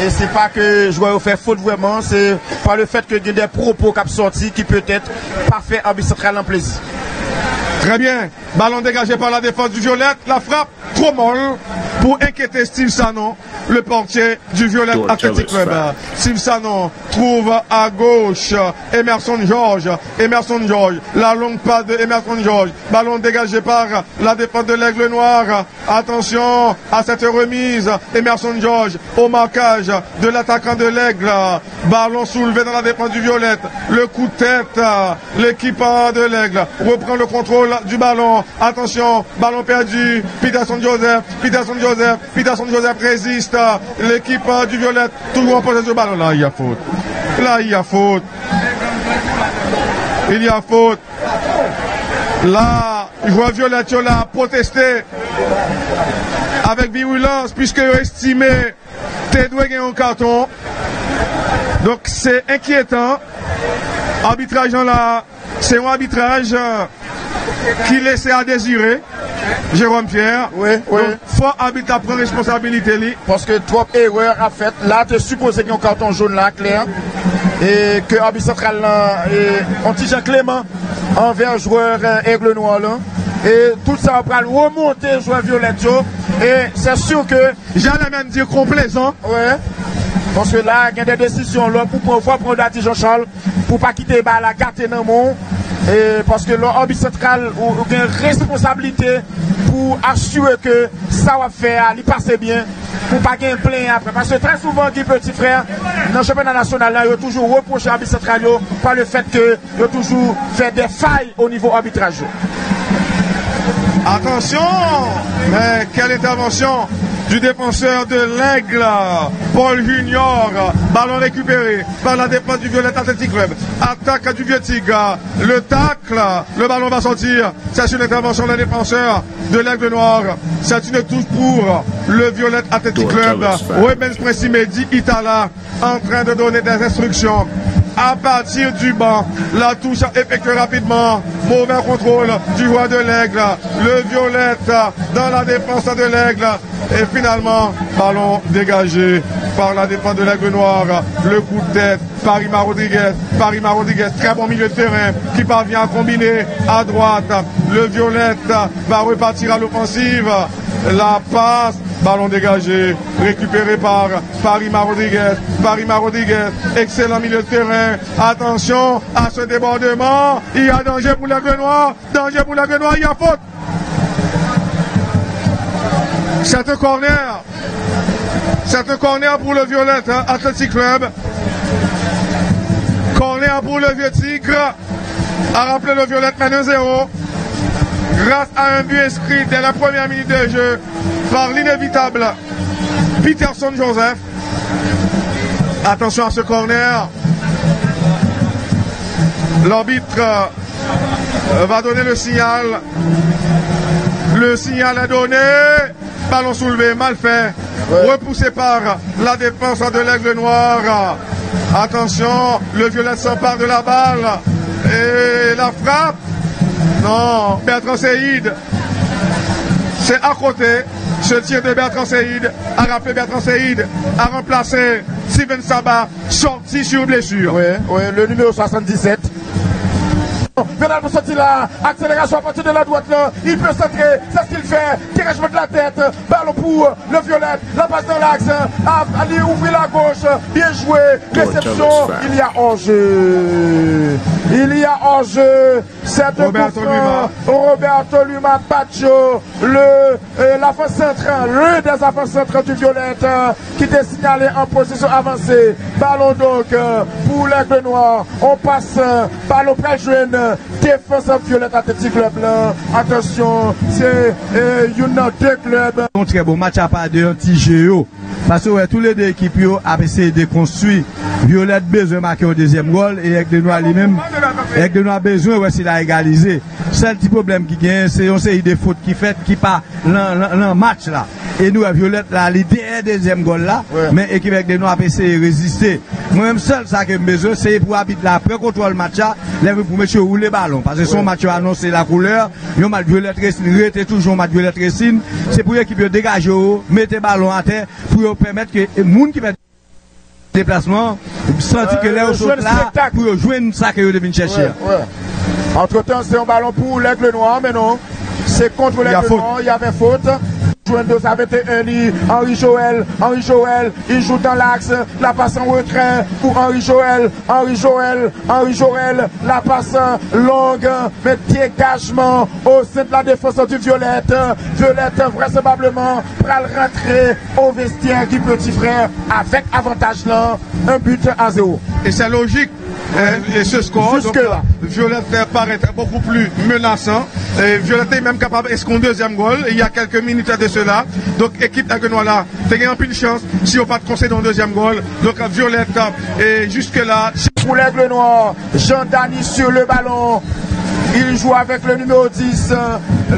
Et c'est pas que joueur fait faute vraiment, c'est par le fait que il y a des propos qui sortis qui peut-être pas fait arbitre central en plaisir. Très bien. Ballon dégagé par la défense du Violette. La frappe trop molle pour inquiéter Steve Sanon, le portier du Violette Athletic Club. Steve Sanon trouve à gauche Emerson George. Emerson George. La longue passe de Emerson George. Ballon dégagé par la défense de l'Aigle Noir. Attention à cette remise. Emerson George au marquage de l'attaquant de l'Aigle. Ballon soulevé dans la défense du Violette. Le coup de tête. L'équipe de l'Aigle reprend le contrôle du ballon. Attention, ballon perdu. Peterson Joseph, Peterson Joseph, Peterson Joseph résiste. L'équipe du Violette, toujours en possession du ballon. Là, il y a faute. Là, il y a faute. Il y a faute. Là, je vois Violette là protester avec virulence puisque estimé Tedoué gagne un carton. Donc, c'est inquiétant. Arbitrage là, c'est un arbitrage qui laissait à désirer, Jérôme Pierre. Oui, oui. Donc, faut arbitre prendre responsabilité. Li. Parce que trop erreur a fait. Là, tu es supposé qu'il y a un carton jaune là, clair. Et que l'arbitre central là, anti-Jean Clément, envers joueur Aigle Noir là. Et tout ça va remonter joueur Violetto. Et c'est sûr que j'allais même dire complaisant. Ouais. Parce que là, il y a des décisions là pour pouvoir prendre la Jean-Charles, pour ne pas quitter le bas, la gâter dans le monde. Et parce que l'arbitre central a une responsabilité pour assurer que ça va faire, il passe bien, pour ne pas gagner plein après. Parce que très souvent, Guy Petit Frère, dans le championnat national, il a toujours reproché à l'arbitre central par le fait qu'il a toujours fait des failles au niveau arbitrage. Attention, mais quelle intervention du défenseur de l'Aigle, Paul Junior. Ballon récupéré par la défense du Violette Athletic Club. Attaque du Vieux Tigre. Le tacle, le ballon va sortir. C'est une intervention d'un défenseur de l'Aigle Noir. C'est une touche pour le Violette Athletic Club. Rubens Pressimedi Itala en train de donner des instructions. À partir du banc, la touche effectuée rapidement. Mauvais contrôle du roi de l'Aigle. Le Violette dans la défense de l'Aigle. Et finalement, ballon dégagé par la défense de l'Aigle Noir. Le coup de tête, Parima Rodriguez. Parima Rodriguez, très bon milieu de terrain qui parvient à combiner à droite. Le Violette va repartir à l'offensive. La passe, ballon dégagé, récupéré par Parima Rodriguez. Parima Rodriguez, excellent milieu de terrain. Attention à ce débordement. Il y a danger pour l'Aigle Noir. Danger pour l'Aigle Noir, il y a faute. C'est un corner. C'est un corner pour le Violette hein, Athletic Club. Corner pour le Vieux Tigre. A rappelé le Violette mène un zéro. Grâce à un but inscrit dès la première minute de jeu par l'inévitable Peterson Joseph. Attention à ce corner. L'arbitre va donner le signal. Le signal est donné. Ballon soulevé, mal fait. repoussé par la défense de l'Aigle Noir. Attention, le Violet s'empare de la balle et la frappe. Non, Bertrand Seyid, c'est à côté. Ce tir de Bertrand Seyid a rappelé Bertrand Seyid, a remplacé Steven Sabat, sorti sur blessure. Oui, oui, le numéro soixante-dix-sept. Pénal pour sortir là, accélération à partir de la droite là, il peut centrer, c'est ce qu'il fait, tirage de la tête, ballon pour le Violet, la passe dans l'axe, allez ouvrir la gauche, bien joué, réception, il y a enjeu, il y a enjeu, c'est de Roberto Luma, Roberto Luma Baccio, le euh, l'avant centre, le des avant centres du Violet, euh, qui était signalé en position avancée, ballon donc euh, pour l'Aigle Noir, on passe, euh, ballon près jeune. Défense Violette Athletic Club là. Attention, c'est euh, United Club. Un très bon match à part de anti-géo. Parce que ouais, tous les deux équipes ont essayé de construire. Violette besoin de marquer au deuxième goal. Et avec de Noir lui-même, avec de Noir besoin, ouais, c'est la égaliser. Seul petit problème qui gagne, c'est une série de fautes qui fait qui part dans le match là. Et nous, à Violette, là, l'idée est deuxième goal là. Ouais. Mais l'équipe avec de Noir a essayé de résister. Moi-même, seul, ça que j'ai besoin, c'est pour habiter là, après contrôle le match là, pour monsieur rouler ballon. Parce que son ouais. match a annoncé la couleur. Il y a un match Violette Racine, il était toujours un match Violette Racine. C'est pour l'équipe de dégager, mettre le ballon à terre, pour permettre que les gens qui fait déplacement sentent que les autres là, pour jouer une sac et devenir chercher. Entre temps, c'est un ballon pour l'Aigle Noir, mais non. C'est contre l'Aigle Noir, il y avait faute. deux à vingt et un, Henri Joël, Henri Joël, il joue dans l'axe, la passe en retrait pour Henri Joël, Henri Joël, Henri Joël, la passe longue, mais dégagement au sein de la défense du Violette. Violette, vraisemblablement, va le rentrer au vestiaire du petit frère avec avantage là, un but à zéro. Et c'est logique. Et, et ce score, donc, là. Violette paraît beaucoup plus menaçant. Et Violette est même capable d'esconder un deuxième goal. Il y a quelques minutes de cela. Donc, équipe d'Aguenois là, t'as gagné un peu de chance si on ne pas de concéder un deuxième goal. Donc, Violette, et jusque-là. Pour l'Aigle Noir, Jean-Dany sur le ballon. Il joue avec le numéro dix,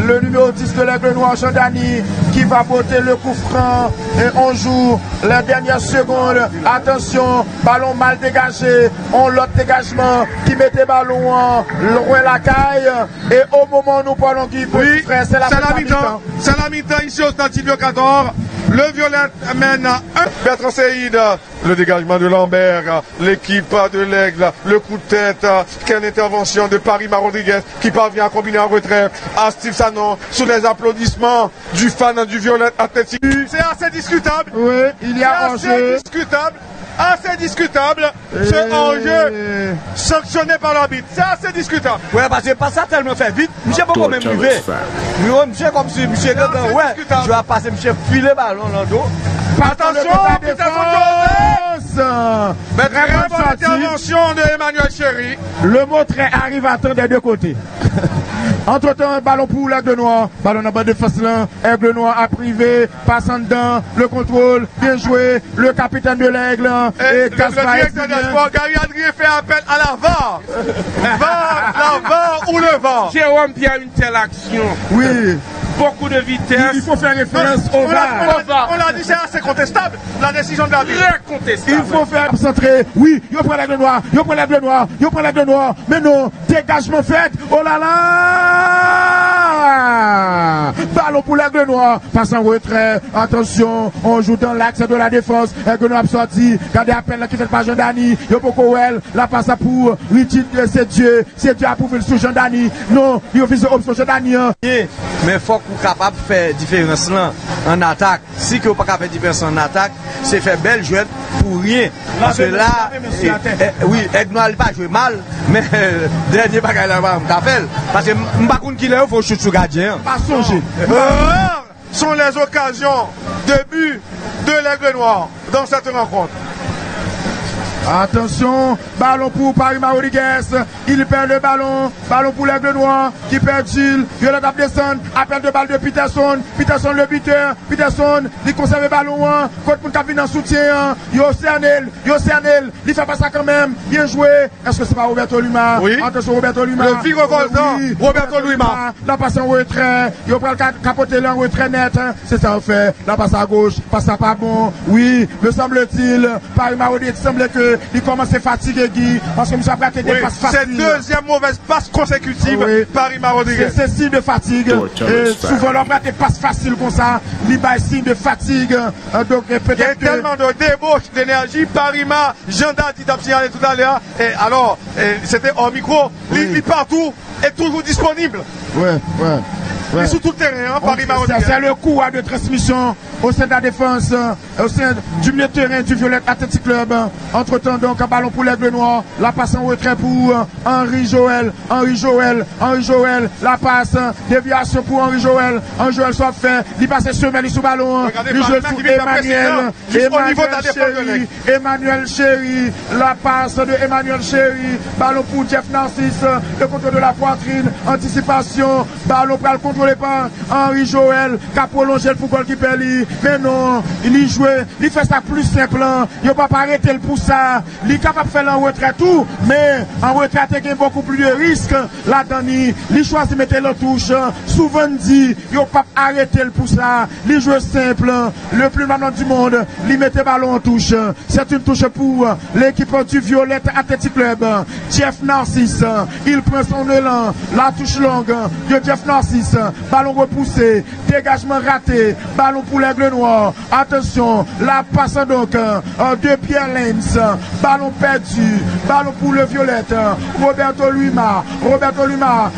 le numéro dix de l'Aigle Noir, Jean-Dany, qui va botter le coup franc. Et on joue la dernière seconde. Attention, ballon mal dégagé. On l'autre dégagement qui mettait ballon en loin la caille. Et au moment où nous parlons du oui, frère, c'est la mi-temps. C'est la mi-temps ici au stade Silvio Cador. Le Violet mène à un. Bertrand Seyid, le dégagement de Lambert, l'équipe de l'Aigle, le coup de tête, quelle intervention de Paris Rodriguez qui parvient à combiner en retrait à Steve Sanon sous les applaudissements du fan du Violet Athletic. C'est assez discutable. Oui, il y a enjeu. C'est assez discutable. Assez discutable, et... ce enjeu sanctionné par l'arbitre. C'est assez discutable. Oui, parce que pas ça tellement fait vite. Monsieur pas quand même arrivé. Monsieur comme si monsieur dedans, ouais. Je vais passer monsieur filer ballon dans le dos. Attention, putain, mais très bonne intervention de Emmanuel Chéry. Le mot très arrive à temps des deux côtés. Entre temps, ballon pour l'Aigle Noir. Ballon en bas de face là. Aigle Noir à privé. Passe en dedans. Le contrôle. Bien joué. Le capitaine de l'Aigle. Et, et le directeur de sport, Gary Adrien, fait appel à la V A R. V A R, la V A R ou le V A R. Jérôme Pierre, une telle action. Oui. Beaucoup de vitesse. Il faut faire référence au V A R. On l'a dit, c'est assez contestable. La décision de la vie. Très contestable. Il faut faire centrer. Oui, il prend l'Aigle Noir. Il prend l'Aigle Noir. Il prend l'Aigle Noir. Mais non, dégagement fait. Oh là là. Ballon pour l'Aigle Noir, passe en retrait. Attention, on joue dans l'axe de la défense. L'Aigle Noir sorti. Gardez appel qui fait par Jean-Dany. Yopokowel, la passe pour Richard, c'est Dieu. C'est Dieu a prouvé le sous Jean-Dany. Non, il a fait son option Jean-Dany. Mais il faut qu'on soit capable de faire différence là en attaque. Si qu'on pas capable de faire différence en attaque, c'est faire belle jouette pour rien. Parce que là, oui, Aigle Noir n'a pas joué mal, mais dernier bagage là, on va faire. Parce que Mbakoun qui l'a, il faut chuter sur gardien. Pas songer. Rares sont les occasions de but de l'Aigle Noir dans cette rencontre. Attention, ballon pour Paris Rodriguez. Il perd le ballon. Ballon pour l'Aigle Noir qui perd Gilles. Violette descend. Appel de balle de Peterson. Peterson le buteur. Peterson, il conserve le ballon. Côte pour Kavine en soutien. Yo Cernel. Yo Cernel. Il fait pas ça quand même. Bien joué. Est-ce que c'est pas Roberto Lima? Oui. Attention, Roberto Lima. Le vieux revoltant. Oui. Roberto Lima. La passe en retrait. Yo prend le capoté là en retrait net. C'est ça en fait. La passe à gauche. Passe à pas bon. Oui. Me semble-t-il. Paris Rodriguez semble que. Il commence à fatiguer Guy parce que M. Braque des passes faciles. C'est deuxième mauvaise passe consécutive oui. Paris Rodriguez. C'est signe de fatigue. Et souvent l'homme a des passes faciles comme ça. Il y a signe de fatigue. Donc peut-être. Il y a tellement de débauche d'énergie. Paris Ma, Jean Dati t'a signalé tout à l'heure. Et alors, c'était hors micro. Oui. Il est partout et toujours disponible. Ouais, ouais. Ouais. Et sur tout le terrain, hein, Paris Rodriguez. C'est le coup hein, de transmission au sein de la défense, hein, au sein du milieu de terrain du Violet Athletic Club. Hein. Entre-temps, donc, un ballon pour l'Aigle Noir. La passe en retrait pour hein, Henri Joël. Henri Joël. Henri Joël. La passe. Hein, déviation pour Henri Joël. Henri Joël soit fait. Il passe semelle sous ballon. Il joue pour Emmanuel. Emmanuel, Emmanuel Chéri. La passe de Emmanuel Chéri. Ballon pour Jeff Narcisse. Le contrôle de la poitrine. Anticipation. Ballon pour le contrôle. Pas Henri Joël qui a prolongé le football qui perd. Mais non, il y joue, il fait ça plus simple. Il ne peut pas arrêter le pour ça. Il est capable de faire un retrait tout, mais en retrait, il y a beaucoup plus de risques. Là, Dani, il choisit de mettre la touche. Souvent dit, il ne peut pas arrêter le pour ça. Il joue simple, le plus malin du monde. Il met le ballon en touche. C'est une touche pour l'équipe du Violet Athletic Club. Jeff Narcisse, il prend son élan. La touche longue de Jeff Narcisse. Ballon repoussé, dégagement raté, ballon pour l'Aigle Noir. Attention, la passe donc euh, de Pierre Lenz. Ballon perdu, ballon pour le Violette. Euh, Roberto Lima, Roberto Lima,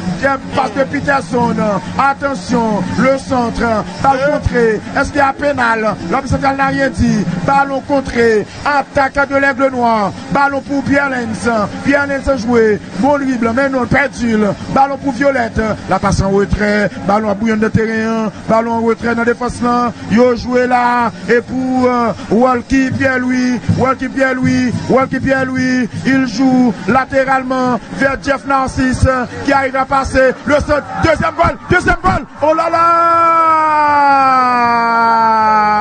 passe de Peterson. Attention, le centre, ballon contré. Est-ce qu'il y a pénal? L'homme central n'a rien dit. Ballon contré, attaque de l'Aigle Noir. Ballon pour Pierre Lenz. Pierre Lenz a joué, bon dribble, mais non, perdu. Ballon pour Violette, la passe en retrait. Ballon à bouillon de terrain, ballon en retrait dans la défense là, yo joué là, et pour euh, Walkie Pierre-Louis, Walkie Pierre-Louis, Walkie Pierre-Louis, il joue latéralement vers Jeff Narcisse qui arrive à passer le seul, deuxième vol, deuxième vol, oh là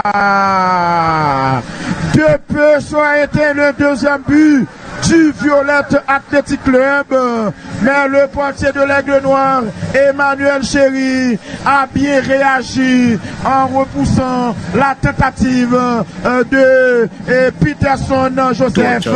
là! De peu soit été le deuxième but du Violet Athletic Club, mais le portier de l'Aigle Noir, Emmanuel Chéri, a bien réagi en repoussant la tentative de Peterson Joseph.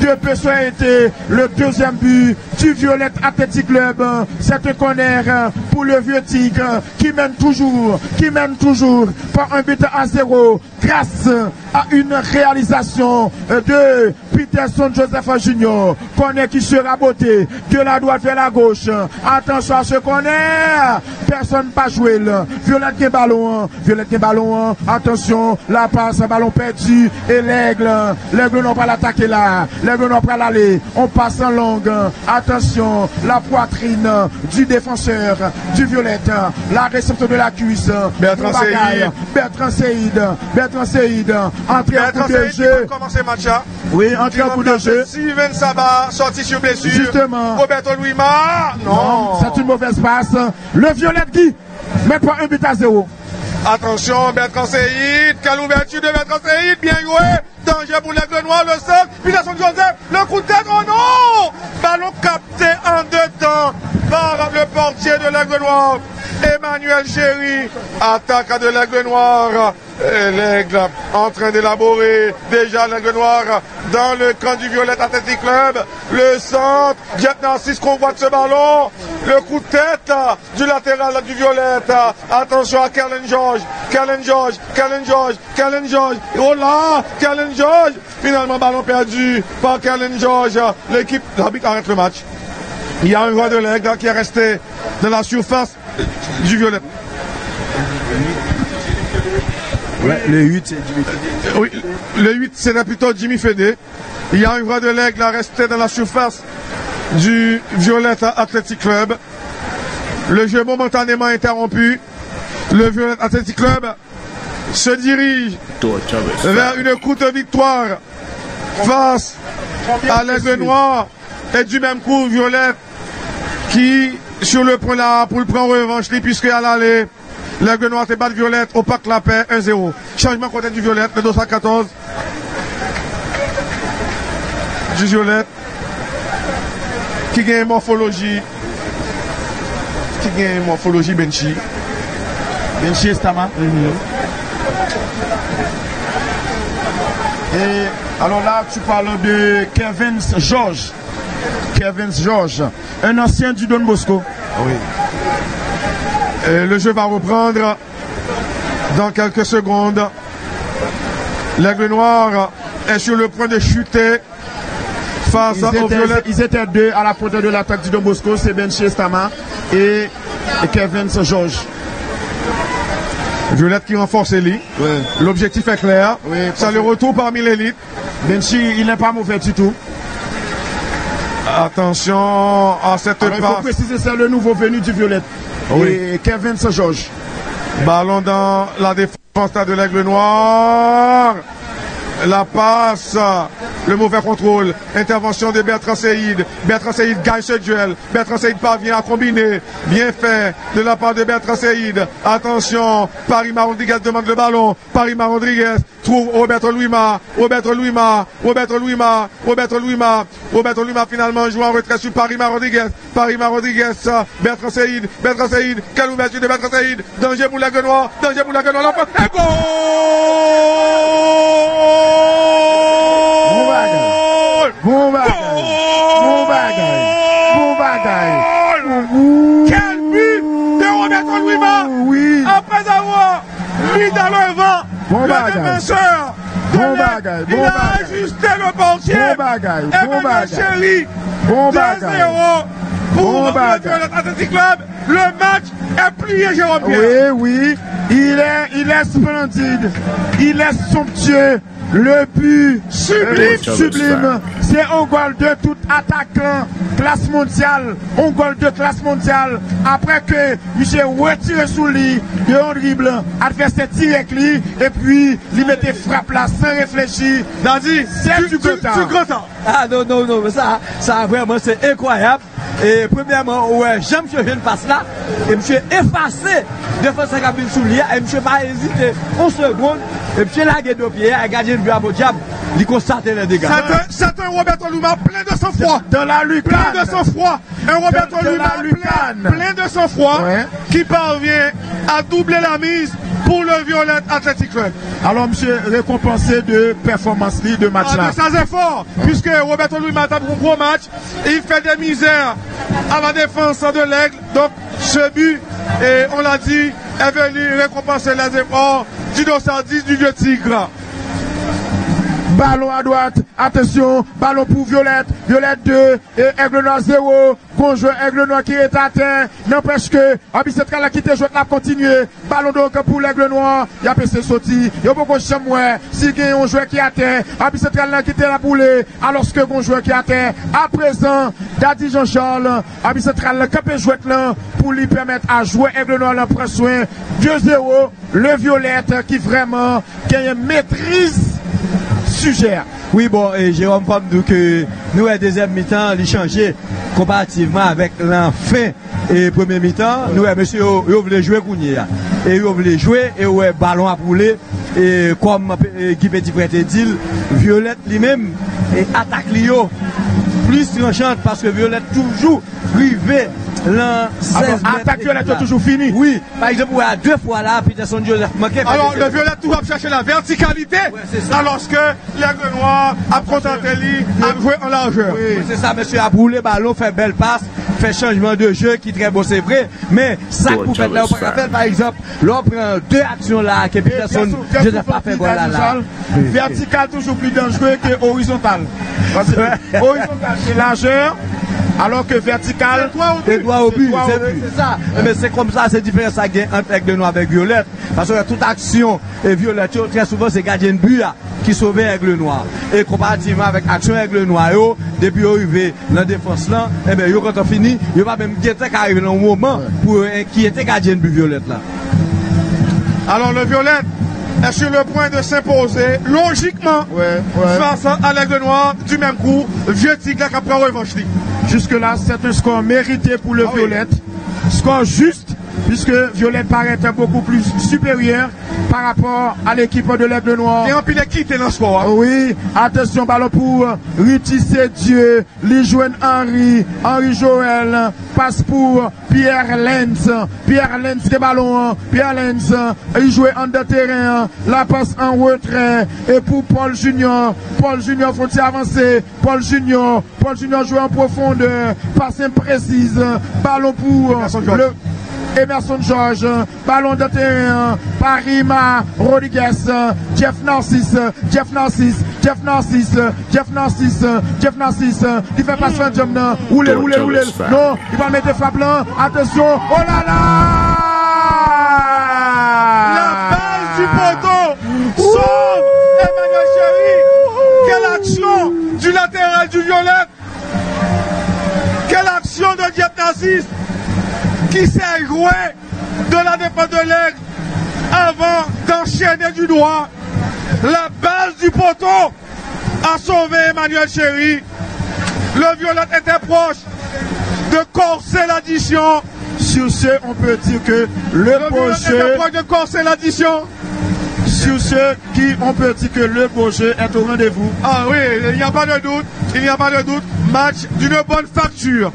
Deux personnes étaient le deuxième but du Violet Athletic Club. C'est un corner pour le vieux Tigre qui mène toujours, qui mène toujours par un but à zéro grâce à une réalisation de Peterson Joseph Junior. Corner qui sera botté de la droite vers la gauche. Attention à ce corner. Personne pas joué. Violette qui est ballon. Violette qui est ballon. Attention. La passe, ballon perdu. Et l'aigle. L'aigle n'ont pas l'attaquer là. L'aigle n'ont pas l'aller. On passe en longue. Attention. La poitrine du défenseur du Violette. La réception de la cuisse. Bertrand Seïd. Bertrand Seïd. Bertrand Seïd. Entrée en coup de jeu. Commencer match là. Oui, entrée en coup de jeu. Steven Sabat, sorti sur blessure. Justement. Roberto Luima. Non. non C'est une mauvaise passe. Le Violet Guy, mais pas un but à zéro. Attention, Bertrand Seïd. Quelle ouverture de Bertrand Seïd. Bien joué. Danger pour l'Aigle Noir. Le sol. Peterson Joseph. Le coup de tête. Oh non. Ballon capté en deux temps par le portier de l'Aigle Noir. Emmanuel Chéri. Attaque de l'Aigle Noir. L'aigle en train d'élaborer déjà l'Aigle Noir dans le camp du Violet Athletic Club. Le centre, Jeff Narcisse convoite ce ballon. Le coup de tête du latéral du Violet. Attention à Kellen George. Kellen George, Kellen George, Kellen George. Oh là, Kellen George. Finalement, ballon perdu par Kellen George. L'équipe, l'arbitre arrête le match. Il y a un joueur de l'aigle qui est resté dans la surface du Violet. Ouais, le huit, c'est Jimmy Fédé. Oui, le huit, c'est plutôt Jimmy Fédé. Il y a un joueur de l'aigle à rester dans la surface du Violet Athletic Club. Le jeu momentanément interrompu. Le Violet Athletic Club se dirige vers une courte victoire face Alain Benoît est du même coup, Violette, qui, sur le point là, pour le prendre en revanche, puisqu'elle allait, les Guenois te battent Violette au Parc La Paix, un zéro. Changement côté du Violette, le deux cent quatorze. Du Violette, qui gagne morphologie, qui gagne morphologie Benchi. Benchi Estama. Mm-hmm. Et alors là, tu parles de Kevin Georges. Kevin Georges, un ancien du Don Bosco. Oui. Et le jeu va reprendre dans quelques secondes. L'Aigle Noir est sur le point de chuter face aux Violettes. Ils étaient deux à la pointe de l'attaque du Don Bosco, c'est Benchi Estama et Kevin Georges. Violette qui renforce l'élite. Oui. L'objectif est clair. Oui, ça le retour parmi l'élite. Benchi, il n'est pas mauvais du tout. Attention à cette passe. Il faut préciser, c'est le nouveau venu du Violette. Oui. Et Kevin Georges. Ballon dans la défense de l'Aigle Noir. La passe. Le mauvais contrôle. Intervention de Bertrand Seïd. Bertrand Seïd gagne ce duel. Bertrand Seïd parvient à combiner. Bien fait de la part de Bertrand Seïd. Attention. Parima Rodriguez demande le ballon. Parima Rodriguez trouve Roberto Louima. Roberto Louima. Roberto Louima. Roberto Louima. Roberto Louima finalement joue en retrait sur Parima Rodriguez. Parima Rodriguez. Bertrand Seïd. Bertrand Seïd. Quelle ouverture de Bertrand Seïd. Danger pour la Guenois. Danger pour la Guenois. La passe. Et goal! Bon bagaille, bon bagaille, bon bagaille. Quel but de Roberto Louima. Oui. Après avoir mis dans le vent bon le défenseur. Bon bagaille, bon bagaille. Il a ajusté le portier. Bon bagaille, bon bagaille. Bon bagaille. deux zéro pour le Athletic Club. Le match est plié, Jérôme Pierre. Oui, oui. Il est, il est splendide. Il est somptueux. Le but sublime, sublime, c'est un goal de tout attaquant classe mondiale, un goal de classe mondiale, après que il s'est retiré sous lui, de un dribble, adversaire direct lui, et puis il mettait frappe là sans réfléchir. Dandy, c'est du content. Ah non, non, non, mais ça, ça vraiment c'est incroyable. Et premièrement, ouais, j'aime que je ne passe là, et je suis effacé de face à Gabriel Soulier, et je ne suis pas hésité une seconde, et puis là, il y a deux pieds, il y a le diable, il constate les dégâts. C'est un Roberto Louima plein de sang-froid, de la lucane, plein de sang-froid, un Roberto Louima plein de sang-froid, qui parvient à doubler la mise pour le Violette Athletic Club. Alors, monsieur, récompensé de performance de match-là. Ah, de ses efforts, puisque Roberto Louima tape un gros match, il fait des misères à la défense de l'Aigle. Donc, ce but, et on l'a dit, est venu récompenser les efforts du deux cent dix du vieux Tigre. Ballon à droite, attention, ballon pour Violette, Violette deux, et Aigle Noir zéro, conjoint Aigle Noir qui est atteint, n'empêche que, Abisetka l'a quitté, Joël l'a continué, ballon donc pour l'Aigle Noir, il a passé sauti, il y a beaucoup de chambres, si il y a un joueur qui atteint, Abisetka l'a quitté la poulet, alors que conjoint qui atteint, à présent, Daddy Jean-Charles, Abisetka l'a capé Joël là, pour lui permettre à jouer Aigle Noir, l'en prend soin, deux zéro, le Violette qui vraiment, qui maîtrise, suggère. Oui, bon, et Jérôme Pamdou que nous, à deuxième mi-temps, il changé comparativement avec l'enfin et premier mi-temps. Nous, à monsieur, il voulait jouer Kounia. Et il voulait jouer, et ouais, ballon à poulet. Et comme Guy Petit Prêté dit, Violette lui-même, et attaque Lio plus tranchante parce que Violette toujours privée. L'attaque Violette est toujours finie. Oui, par exemple, ouais, deux fois là, Peterson Joseph manquait. Alors, le Violette toujours chercher la verticalité, ouais, alors que l'Aigle Noir a présenté lui à jouer en largeur. Oui, oui c'est ça, monsieur a brûlé ballon, fait belle passe, fait changement de jeu qui est très beau, c'est vrai. Mais ça, pour faire là, par exemple, l'on prend deux actions là, que Peterson Joseph pas fait voilà là. Vertical toujours plus dangereux que horizontal. Horizontal, c'est largeur. Alors que vertical, c'est droit au but, c'est ça. Mais c'est comme ça, c'est différent ça entre Aigle Noir avec Violette. Parce que toute action et Violette, très souvent, c'est gardien de but qui sauve Aigle Noir. Et comparativement avec action Aigle Noir, depuis arrivé dans la défense là, et bien, quand on finit, il va même guetter qu'arriver dans un moment pour inquiéter gardien de but Violette là. Alors le Violette est sur le point de s'imposer logiquement ouais, ouais. face à Alex Lenoir du même coup, vieux tigre après revanche. Jusque-là, c'est un score mérité pour le ah, Violette. Oui. Score juste, puisque Violette paraît beaucoup plus supérieure par rapport à l'équipe de l'Aigle Noir. Et en pile quitte dans le score. Hein? Oui, attention, ballon pour Ruti Sedieu, Lijouen Henry, Henri Joël, passe pour Pierre Lenz. Pierre Lenz des ballons, Pierre Lenz, il jouait en deux terrain, la passe en retrait. Et pour Paul Junior, Paul Junior faut-il avancer, Paul Junior, Paul Junior jouait en profondeur, passe imprécise, ballon pour le... Emerson Georges, ballon de terrain, Parima Rodriguez, Jeff Narcisse, Jeff Narcisse, Jeff Narcisse, Jeff Narcisse, Jeff Narcisse, il fait passer un jump, roulez, roulez, roulez, non, il va mettre frappe là, attention, oh là là, la balle du poteau, sauve Emmanuel Chéri, quelle action du latéral du Violette, quelle action de Jeff Narcisse, qui s'est joué de la défense de l'Aigle avant d'enchaîner du doigt. La base du poteau a sauvé Emmanuel Chéri. Le Violette était proche de corser l'addition. Sur ce, on peut dire que le, le beau jeu était proche de corser l'addition. Sur ce, qui, on peut dire que le beau jeu est au rendez-vous. Ah oui, il n'y a pas de doute. Il n'y a pas de doute. Match d'une bonne facture.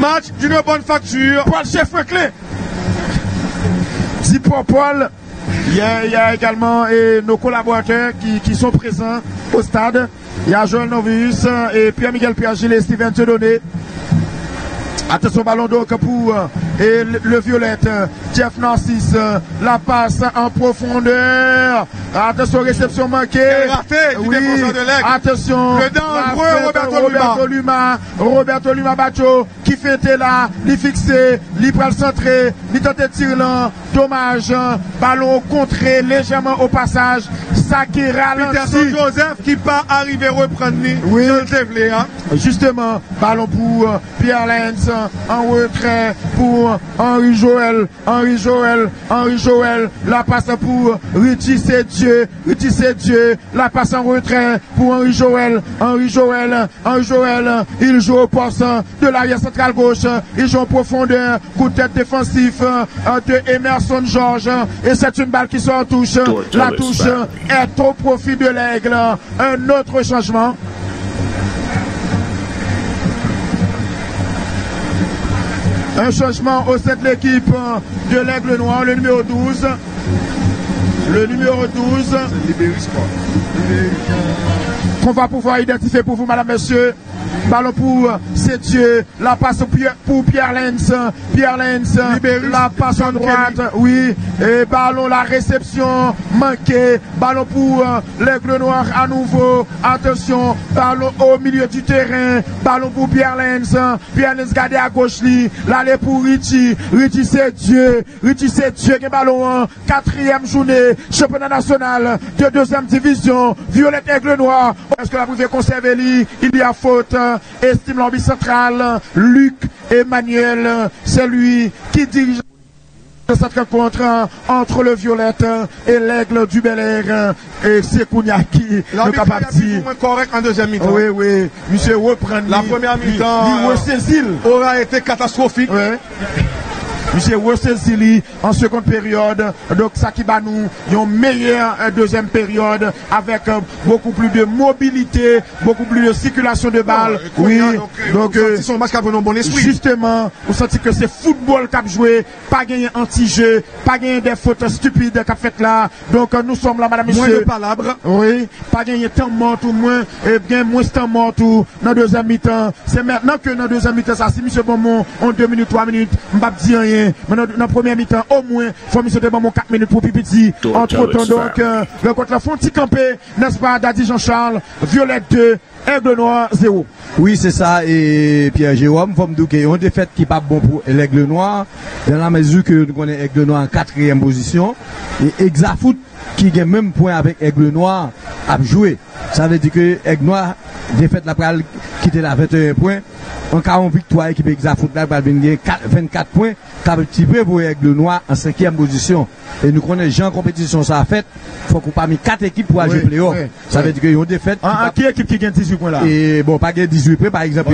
Match d'une bonne facture. Paul chef clé. Dis pour Paul. Il y a, il y a également et nos collaborateurs qui, qui sont présents au stade. Il y a Joël Novius et Pierre-Miguel Pierre-Gilles et Steven Dieudonné. Attention ballon donc pour et le, le Violette. Jeff Narcisse. La passe en profondeur. Attention réception manquée. Raté, oui. De attention. Le dangereux Roberto, Roberto Luma. Roberto Luma Bacho qui fêtait là. Li fixé. Li pral centré. Li tenté tir là. Dommage. Ballon contré légèrement au passage. Ça qui ralentit. Peterson Joseph qui pas arrivé reprendre ni. Oui. Hein? Justement. Ballon pour Pierre Lenz. En retrait pour Henri Joël, Henri Joël, Henri Joël, la passe pour Ruti Sedieu, Ruti Sedieu, la passe en retrait pour Henri Joël, Henri Joël, Henri Joël, il joue au poste de l'arrière centrale gauche, il joue en profondeur, coup de tête défensif de Emerson Georges, et c'est une balle qui sort en touche, la touche est au profit de l'Aigle, un autre changement. Un changement au sein de l'équipe de l'Aigle Noir, le numéro douze. Le numéro douze. Qu'on va pouvoir identifier pour vous, madame, monsieur. Ballon pour Sedieu. La passe pour Pierre Lenz. Pierre Lenz. La passe en droite. Oui. Et ballon, la réception manquée. Ballon pour l'Aigle Noir à nouveau. Attention. Ballon au milieu du terrain. Ballon pour Pierre Lenz. Pierre Lenz gardé à gauche. L'aller pour Richie. Richie Sedieu. Richie Sedieu. Ballon. Quatrième journée. Championnat national de deuxième division. Violette Aigle Noir. Est-ce que la pouvez conserver lui? Il y a faute. Estime l'ambi centrale. Luc Emmanuel. C'est lui qui dirige cette rencontre entre le Violette et l'Aigle du Bel Air. Et c'est Kouniaki. L'arbitre est correct en deuxième mi-temps. Oui, oui. Monsieur reprend. La première mi-temps. Il aura été catastrophique. Oui. Monsieur Wessezili en seconde période. Donc Sakibanou, ils ont meilleure deuxième période avec beaucoup plus de mobilité, beaucoup plus de circulation de balles. Oh, oui, bien, donc, donc euh, son match bon esprit. Justement, on sentit que c'est football qu'a joué, pas gagné anti-jeu, pas gagné des fautes stupides qu'a fait là. Donc nous sommes là, madame, monsieur. Moins de palabres. Oui, pas gagné temps mort ou moins, et bien moins temps mort ou dans deuxième mi-temps. C'est maintenant que dans deuxième mi-temps, ça, si monsieur Bonmont, en deux minutes, trois minutes, on va dire rien. Mais dans la première mi-temps, au moins, il faut me sauter mon quatre minutes pour Pipiti. Entre-temps, donc, euh, rencontre la Fonti Campé, n'est-ce pas, Daddy Jean-Charles, Violette deux, Aigle Noir zéro. Oui, c'est ça. Et Pierre-Jérôme, vous me dites qu'il y a une défaite qui n'est pas bon pour l'Aigle Noir, dans la mesure que nous connaissons l'Aigle Noir en quatrième position. Et Exafoot, qui gagne même point avec Aigle Noir, a joué. Ça veut dire que Aigle Noir, défaite la prale, quitter la vingt et un points. En quarante victoires, l'équipe Exafoot, là, va gagner vingt-quatre points. T'as un petit peu pour Aigle Noir en cinquième position. Et nous connaissons en compétition, ça a fait. Il faut qu'on parmi quatre équipes pour jouer playoff. Ça veut dire qu'il y a une défaite. Ah, qui équipe qui gagne dix-huit points là? Et bon, pas gagne dix-huit points, par exemple.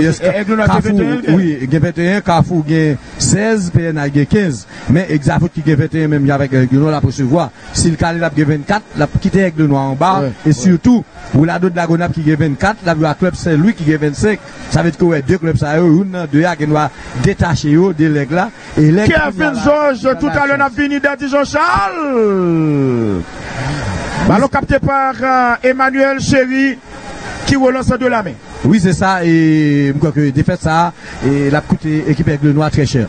Oui, gagne vingt et un, Carrefour gagne seize, P N A gagne quinze. Mais Exafoot qui gagne vingt et un, même avec Guillaume, là pour se voir. Si le Calais gagne vingt-quatre, la quitte avec le noir en bas. Et surtout, Roulado de la Gonap qui gagne vingt-quatre, la Club Saint-Louis qui gagne vingt-cinq. Ça veut dire qu'il y a deux clubs, ça y a deux qui doivent détacher des legs là. Kevin Georges, tout à l'heure, on a fini d'Adijon Charles. Ballon capté par euh, Emmanuel Chéri qui relance de la main. Oui, c'est ça. Et je crois que défaite ça. Et la coûté équipe avec le noir très cher.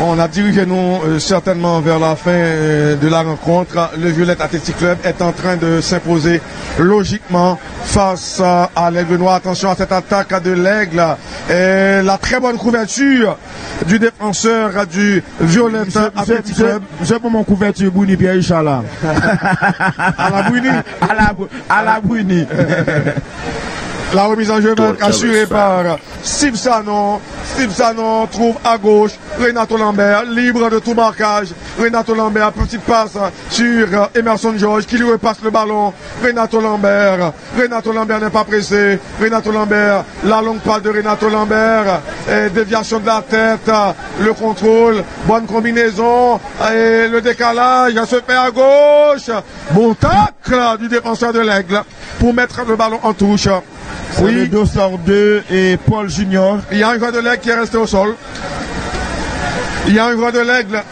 On a dirigé nous euh, certainement vers la fin euh, de la rencontre. Le Violette Athletic Club est en train de s'imposer logiquement face euh, à l'Aigle Noir. Attention à cette attaque de l'Aigle. Et la très bonne couverture du défenseur euh, du Violette Athletic Club. J'ai pour mon couverture Bouni Pierre Inch'Allah. À la Bouni. À la, à la Bouni. La remise en jeu va être assurée par Sibsanon. Sibsanon trouve à gauche Renato Lambert, libre de tout marquage. Renato Lambert, petite passe sur Emerson Georges qui lui repasse le ballon. Renato Lambert, Renato Lambert n'est pas pressé. Renato Lambert, la longue passe de Renato Lambert. Et déviation de la tête, le contrôle, bonne combinaison. Et le décalage se fait à gauche. Bon tacle du défenseur de l'Aigle pour mettre le ballon en touche. Oui, le deux cent deux et Paul Junior. Il y a un joueur de l'Aigle qui est resté au sol. Il y a un joueur de l'Aigle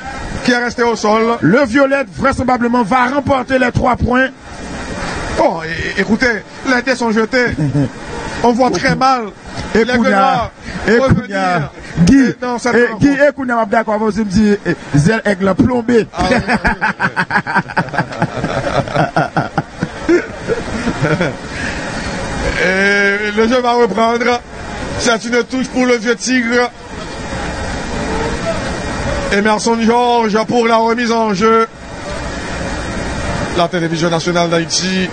qui est resté au sol. Le Violette, vraisemblablement, va remporter les trois points. Oh, écoutez, les dés sont jetés. On voit très mal. Et Kounia, et Kounia, Guy, Guy et Kounia, d'accord, vous me dites, Zelle Aigle plombé. Et le jeu va reprendre. C'est une touche pour le vieux tigre. Emerson Georges pour la remise en jeu. La télévision nationale d'Haïti,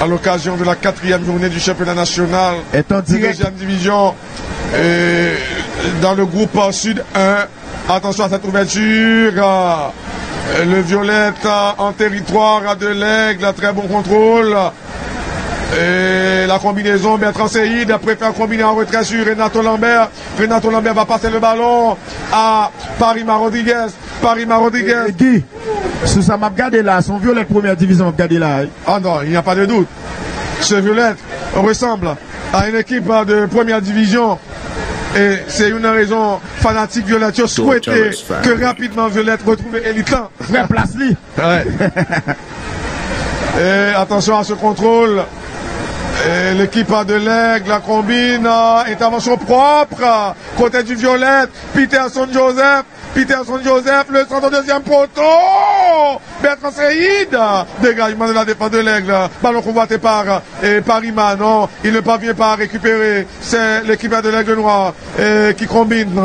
à l'occasion de la quatrième journée du championnat national, est en direct. Deuxième division, et dans le groupe Sud un. Attention à cette ouverture. Le Violette en territoire de l'Aigle. Très bon contrôle. Et la combinaison, Bertrand Seyid préfère combiner en retrait sur Renato Lambert. Renato Lambert va passer le ballon à Parima Rodriguez. Parima Rodriguez. Et, et Guy, sous ça m'a regardé là, son Violet première division m'a regardé là. Ah non, il n'y a pas de doute. Ce Violet ressemble à une équipe de première division. Et c'est une raison fanatique Violette. Je souhaitais que rapidement Violette retrouve Elitan. Frère Plasli. Ouais. Et attention à ce contrôle. L'équipe de l'Aigle, la combine, intervention propre, côté du Violette, Peterson Joseph, Peterson Joseph, le cent deuxième poteau, Bertrand Seyid, dégagement de la défense de l'Aigle, ballon convoité par Parima, non, il ne parvient pas à récupérer, c'est l'équipe de l'Aigle Noir et, qui combine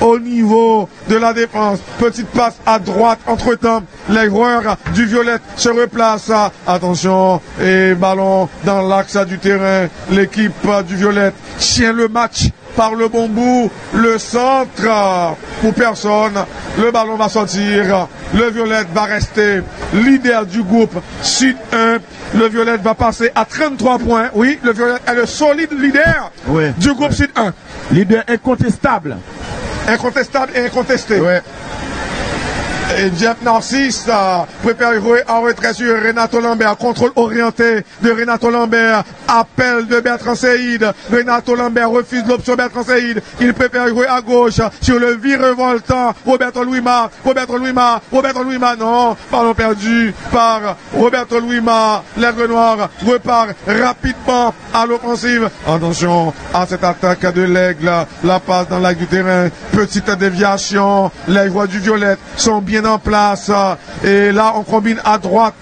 au niveau de la défense, petite passe à droite, entre temps, les joueurs du Violette se replacent, attention, et ballon dans l'axe du terrain, l'équipe du Violette tient le match par le bon bout, le centre pour personne, le ballon va sortir, le Violette va rester leader du groupe Sud un, le Violette va passer à trente-trois points, oui, le Violette est le solide leader oui, du groupe oui. Sud un. Leader incontestable. Incontestable et incontesté. Oui. Et Jeff Narcisse prépare jouer en retrait sur Renato Lambert. Contrôle orienté de Renato Lambert. Appel de Bertrand Seyid. Renato Lambert refuse l'option Bertrand Seyid. Il prépare jouer à gauche sur le virevoltant Roberto Louima. Roberto Louima. Roberto Louima. Non. Ballon perdu par Roberto Louima. L'Aigle Noir repart rapidement à l'offensive. Attention à cette attaque de l'Aigle. La passe dans l'axe du terrain. Petite déviation. Les joueurs du Violette sont bien en place et là on combine à droite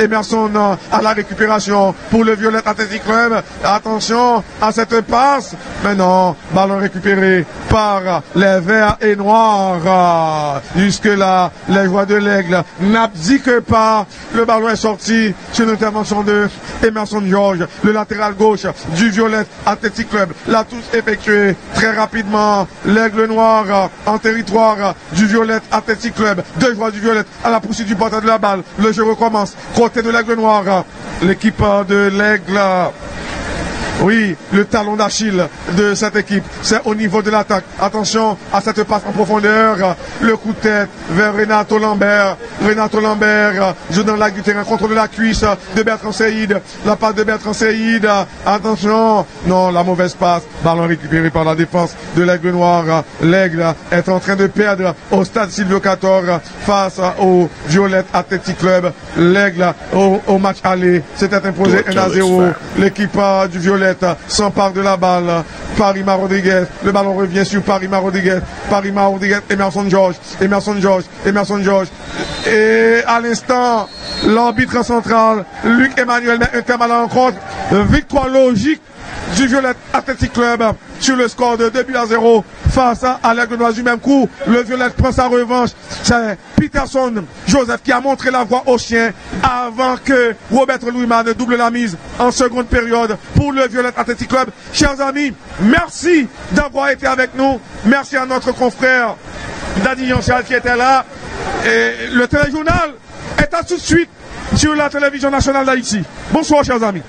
Emerson à la récupération pour le Violette Athletic Crème. Attention à cette passe. Maintenant, ballon récupéré par les verts et noirs. Jusque-là, les joueurs de l'Aigle n'abdiquent pas. Le ballon est sorti sur l'intervention de Emerson George, le latéral gauche du Violette Athletic Club. La touche effectuée très rapidement. L'Aigle noir en territoire du Violette Athletic Club. Deux joueurs du Violette à la poursuite du porteur de la balle. Le jeu recommence. Côté de l'Aigle noir, l'équipe de l'Aigle. Oui, le talon d'Achille de cette équipe, c'est au niveau de l'attaque. Attention à cette passe en profondeur. Le coup de tête vers Renato Lambert. Renato Lambert joue dans l'axe du terrain, contrôle de la cuisse de Bertrand Seïd. La passe de Bertrand Seïd. Attention. Non, la mauvaise passe. Ballon récupéré par la défense de l'Aigle noir. L'Aigle est en train de perdre au stade Silvio quatorze face au Violette Athletic Club. L'Aigle au, au match aller s'était imposé un à zéro. L'équipe du Violet s'empare de la balle. Parima Rodriguez, le ballon revient sur Parima Rodriguez, Parima Rodriguez, Emerson George, Emerson George, Emerson George, et à l'instant l'arbitre central Luc Emmanuel met un terme à la rencontre. Victoire logique du Violette Athletic Club sur le score de deux buts à zéro face à l'Aigle noir. Du même coup, le Violette prend sa revanche. C'est Peterson Joseph qui a montré la voie au chien avant que Robert Louis-Man double la mise en seconde période pour le Violette Athletic Club. Chers amis, merci d'avoir été avec nous. Merci à notre confrère Dadi Yanchal qui était là. Et le téléjournal est à tout de suite sur la télévision nationale d'Haïti. Bonsoir, chers amis.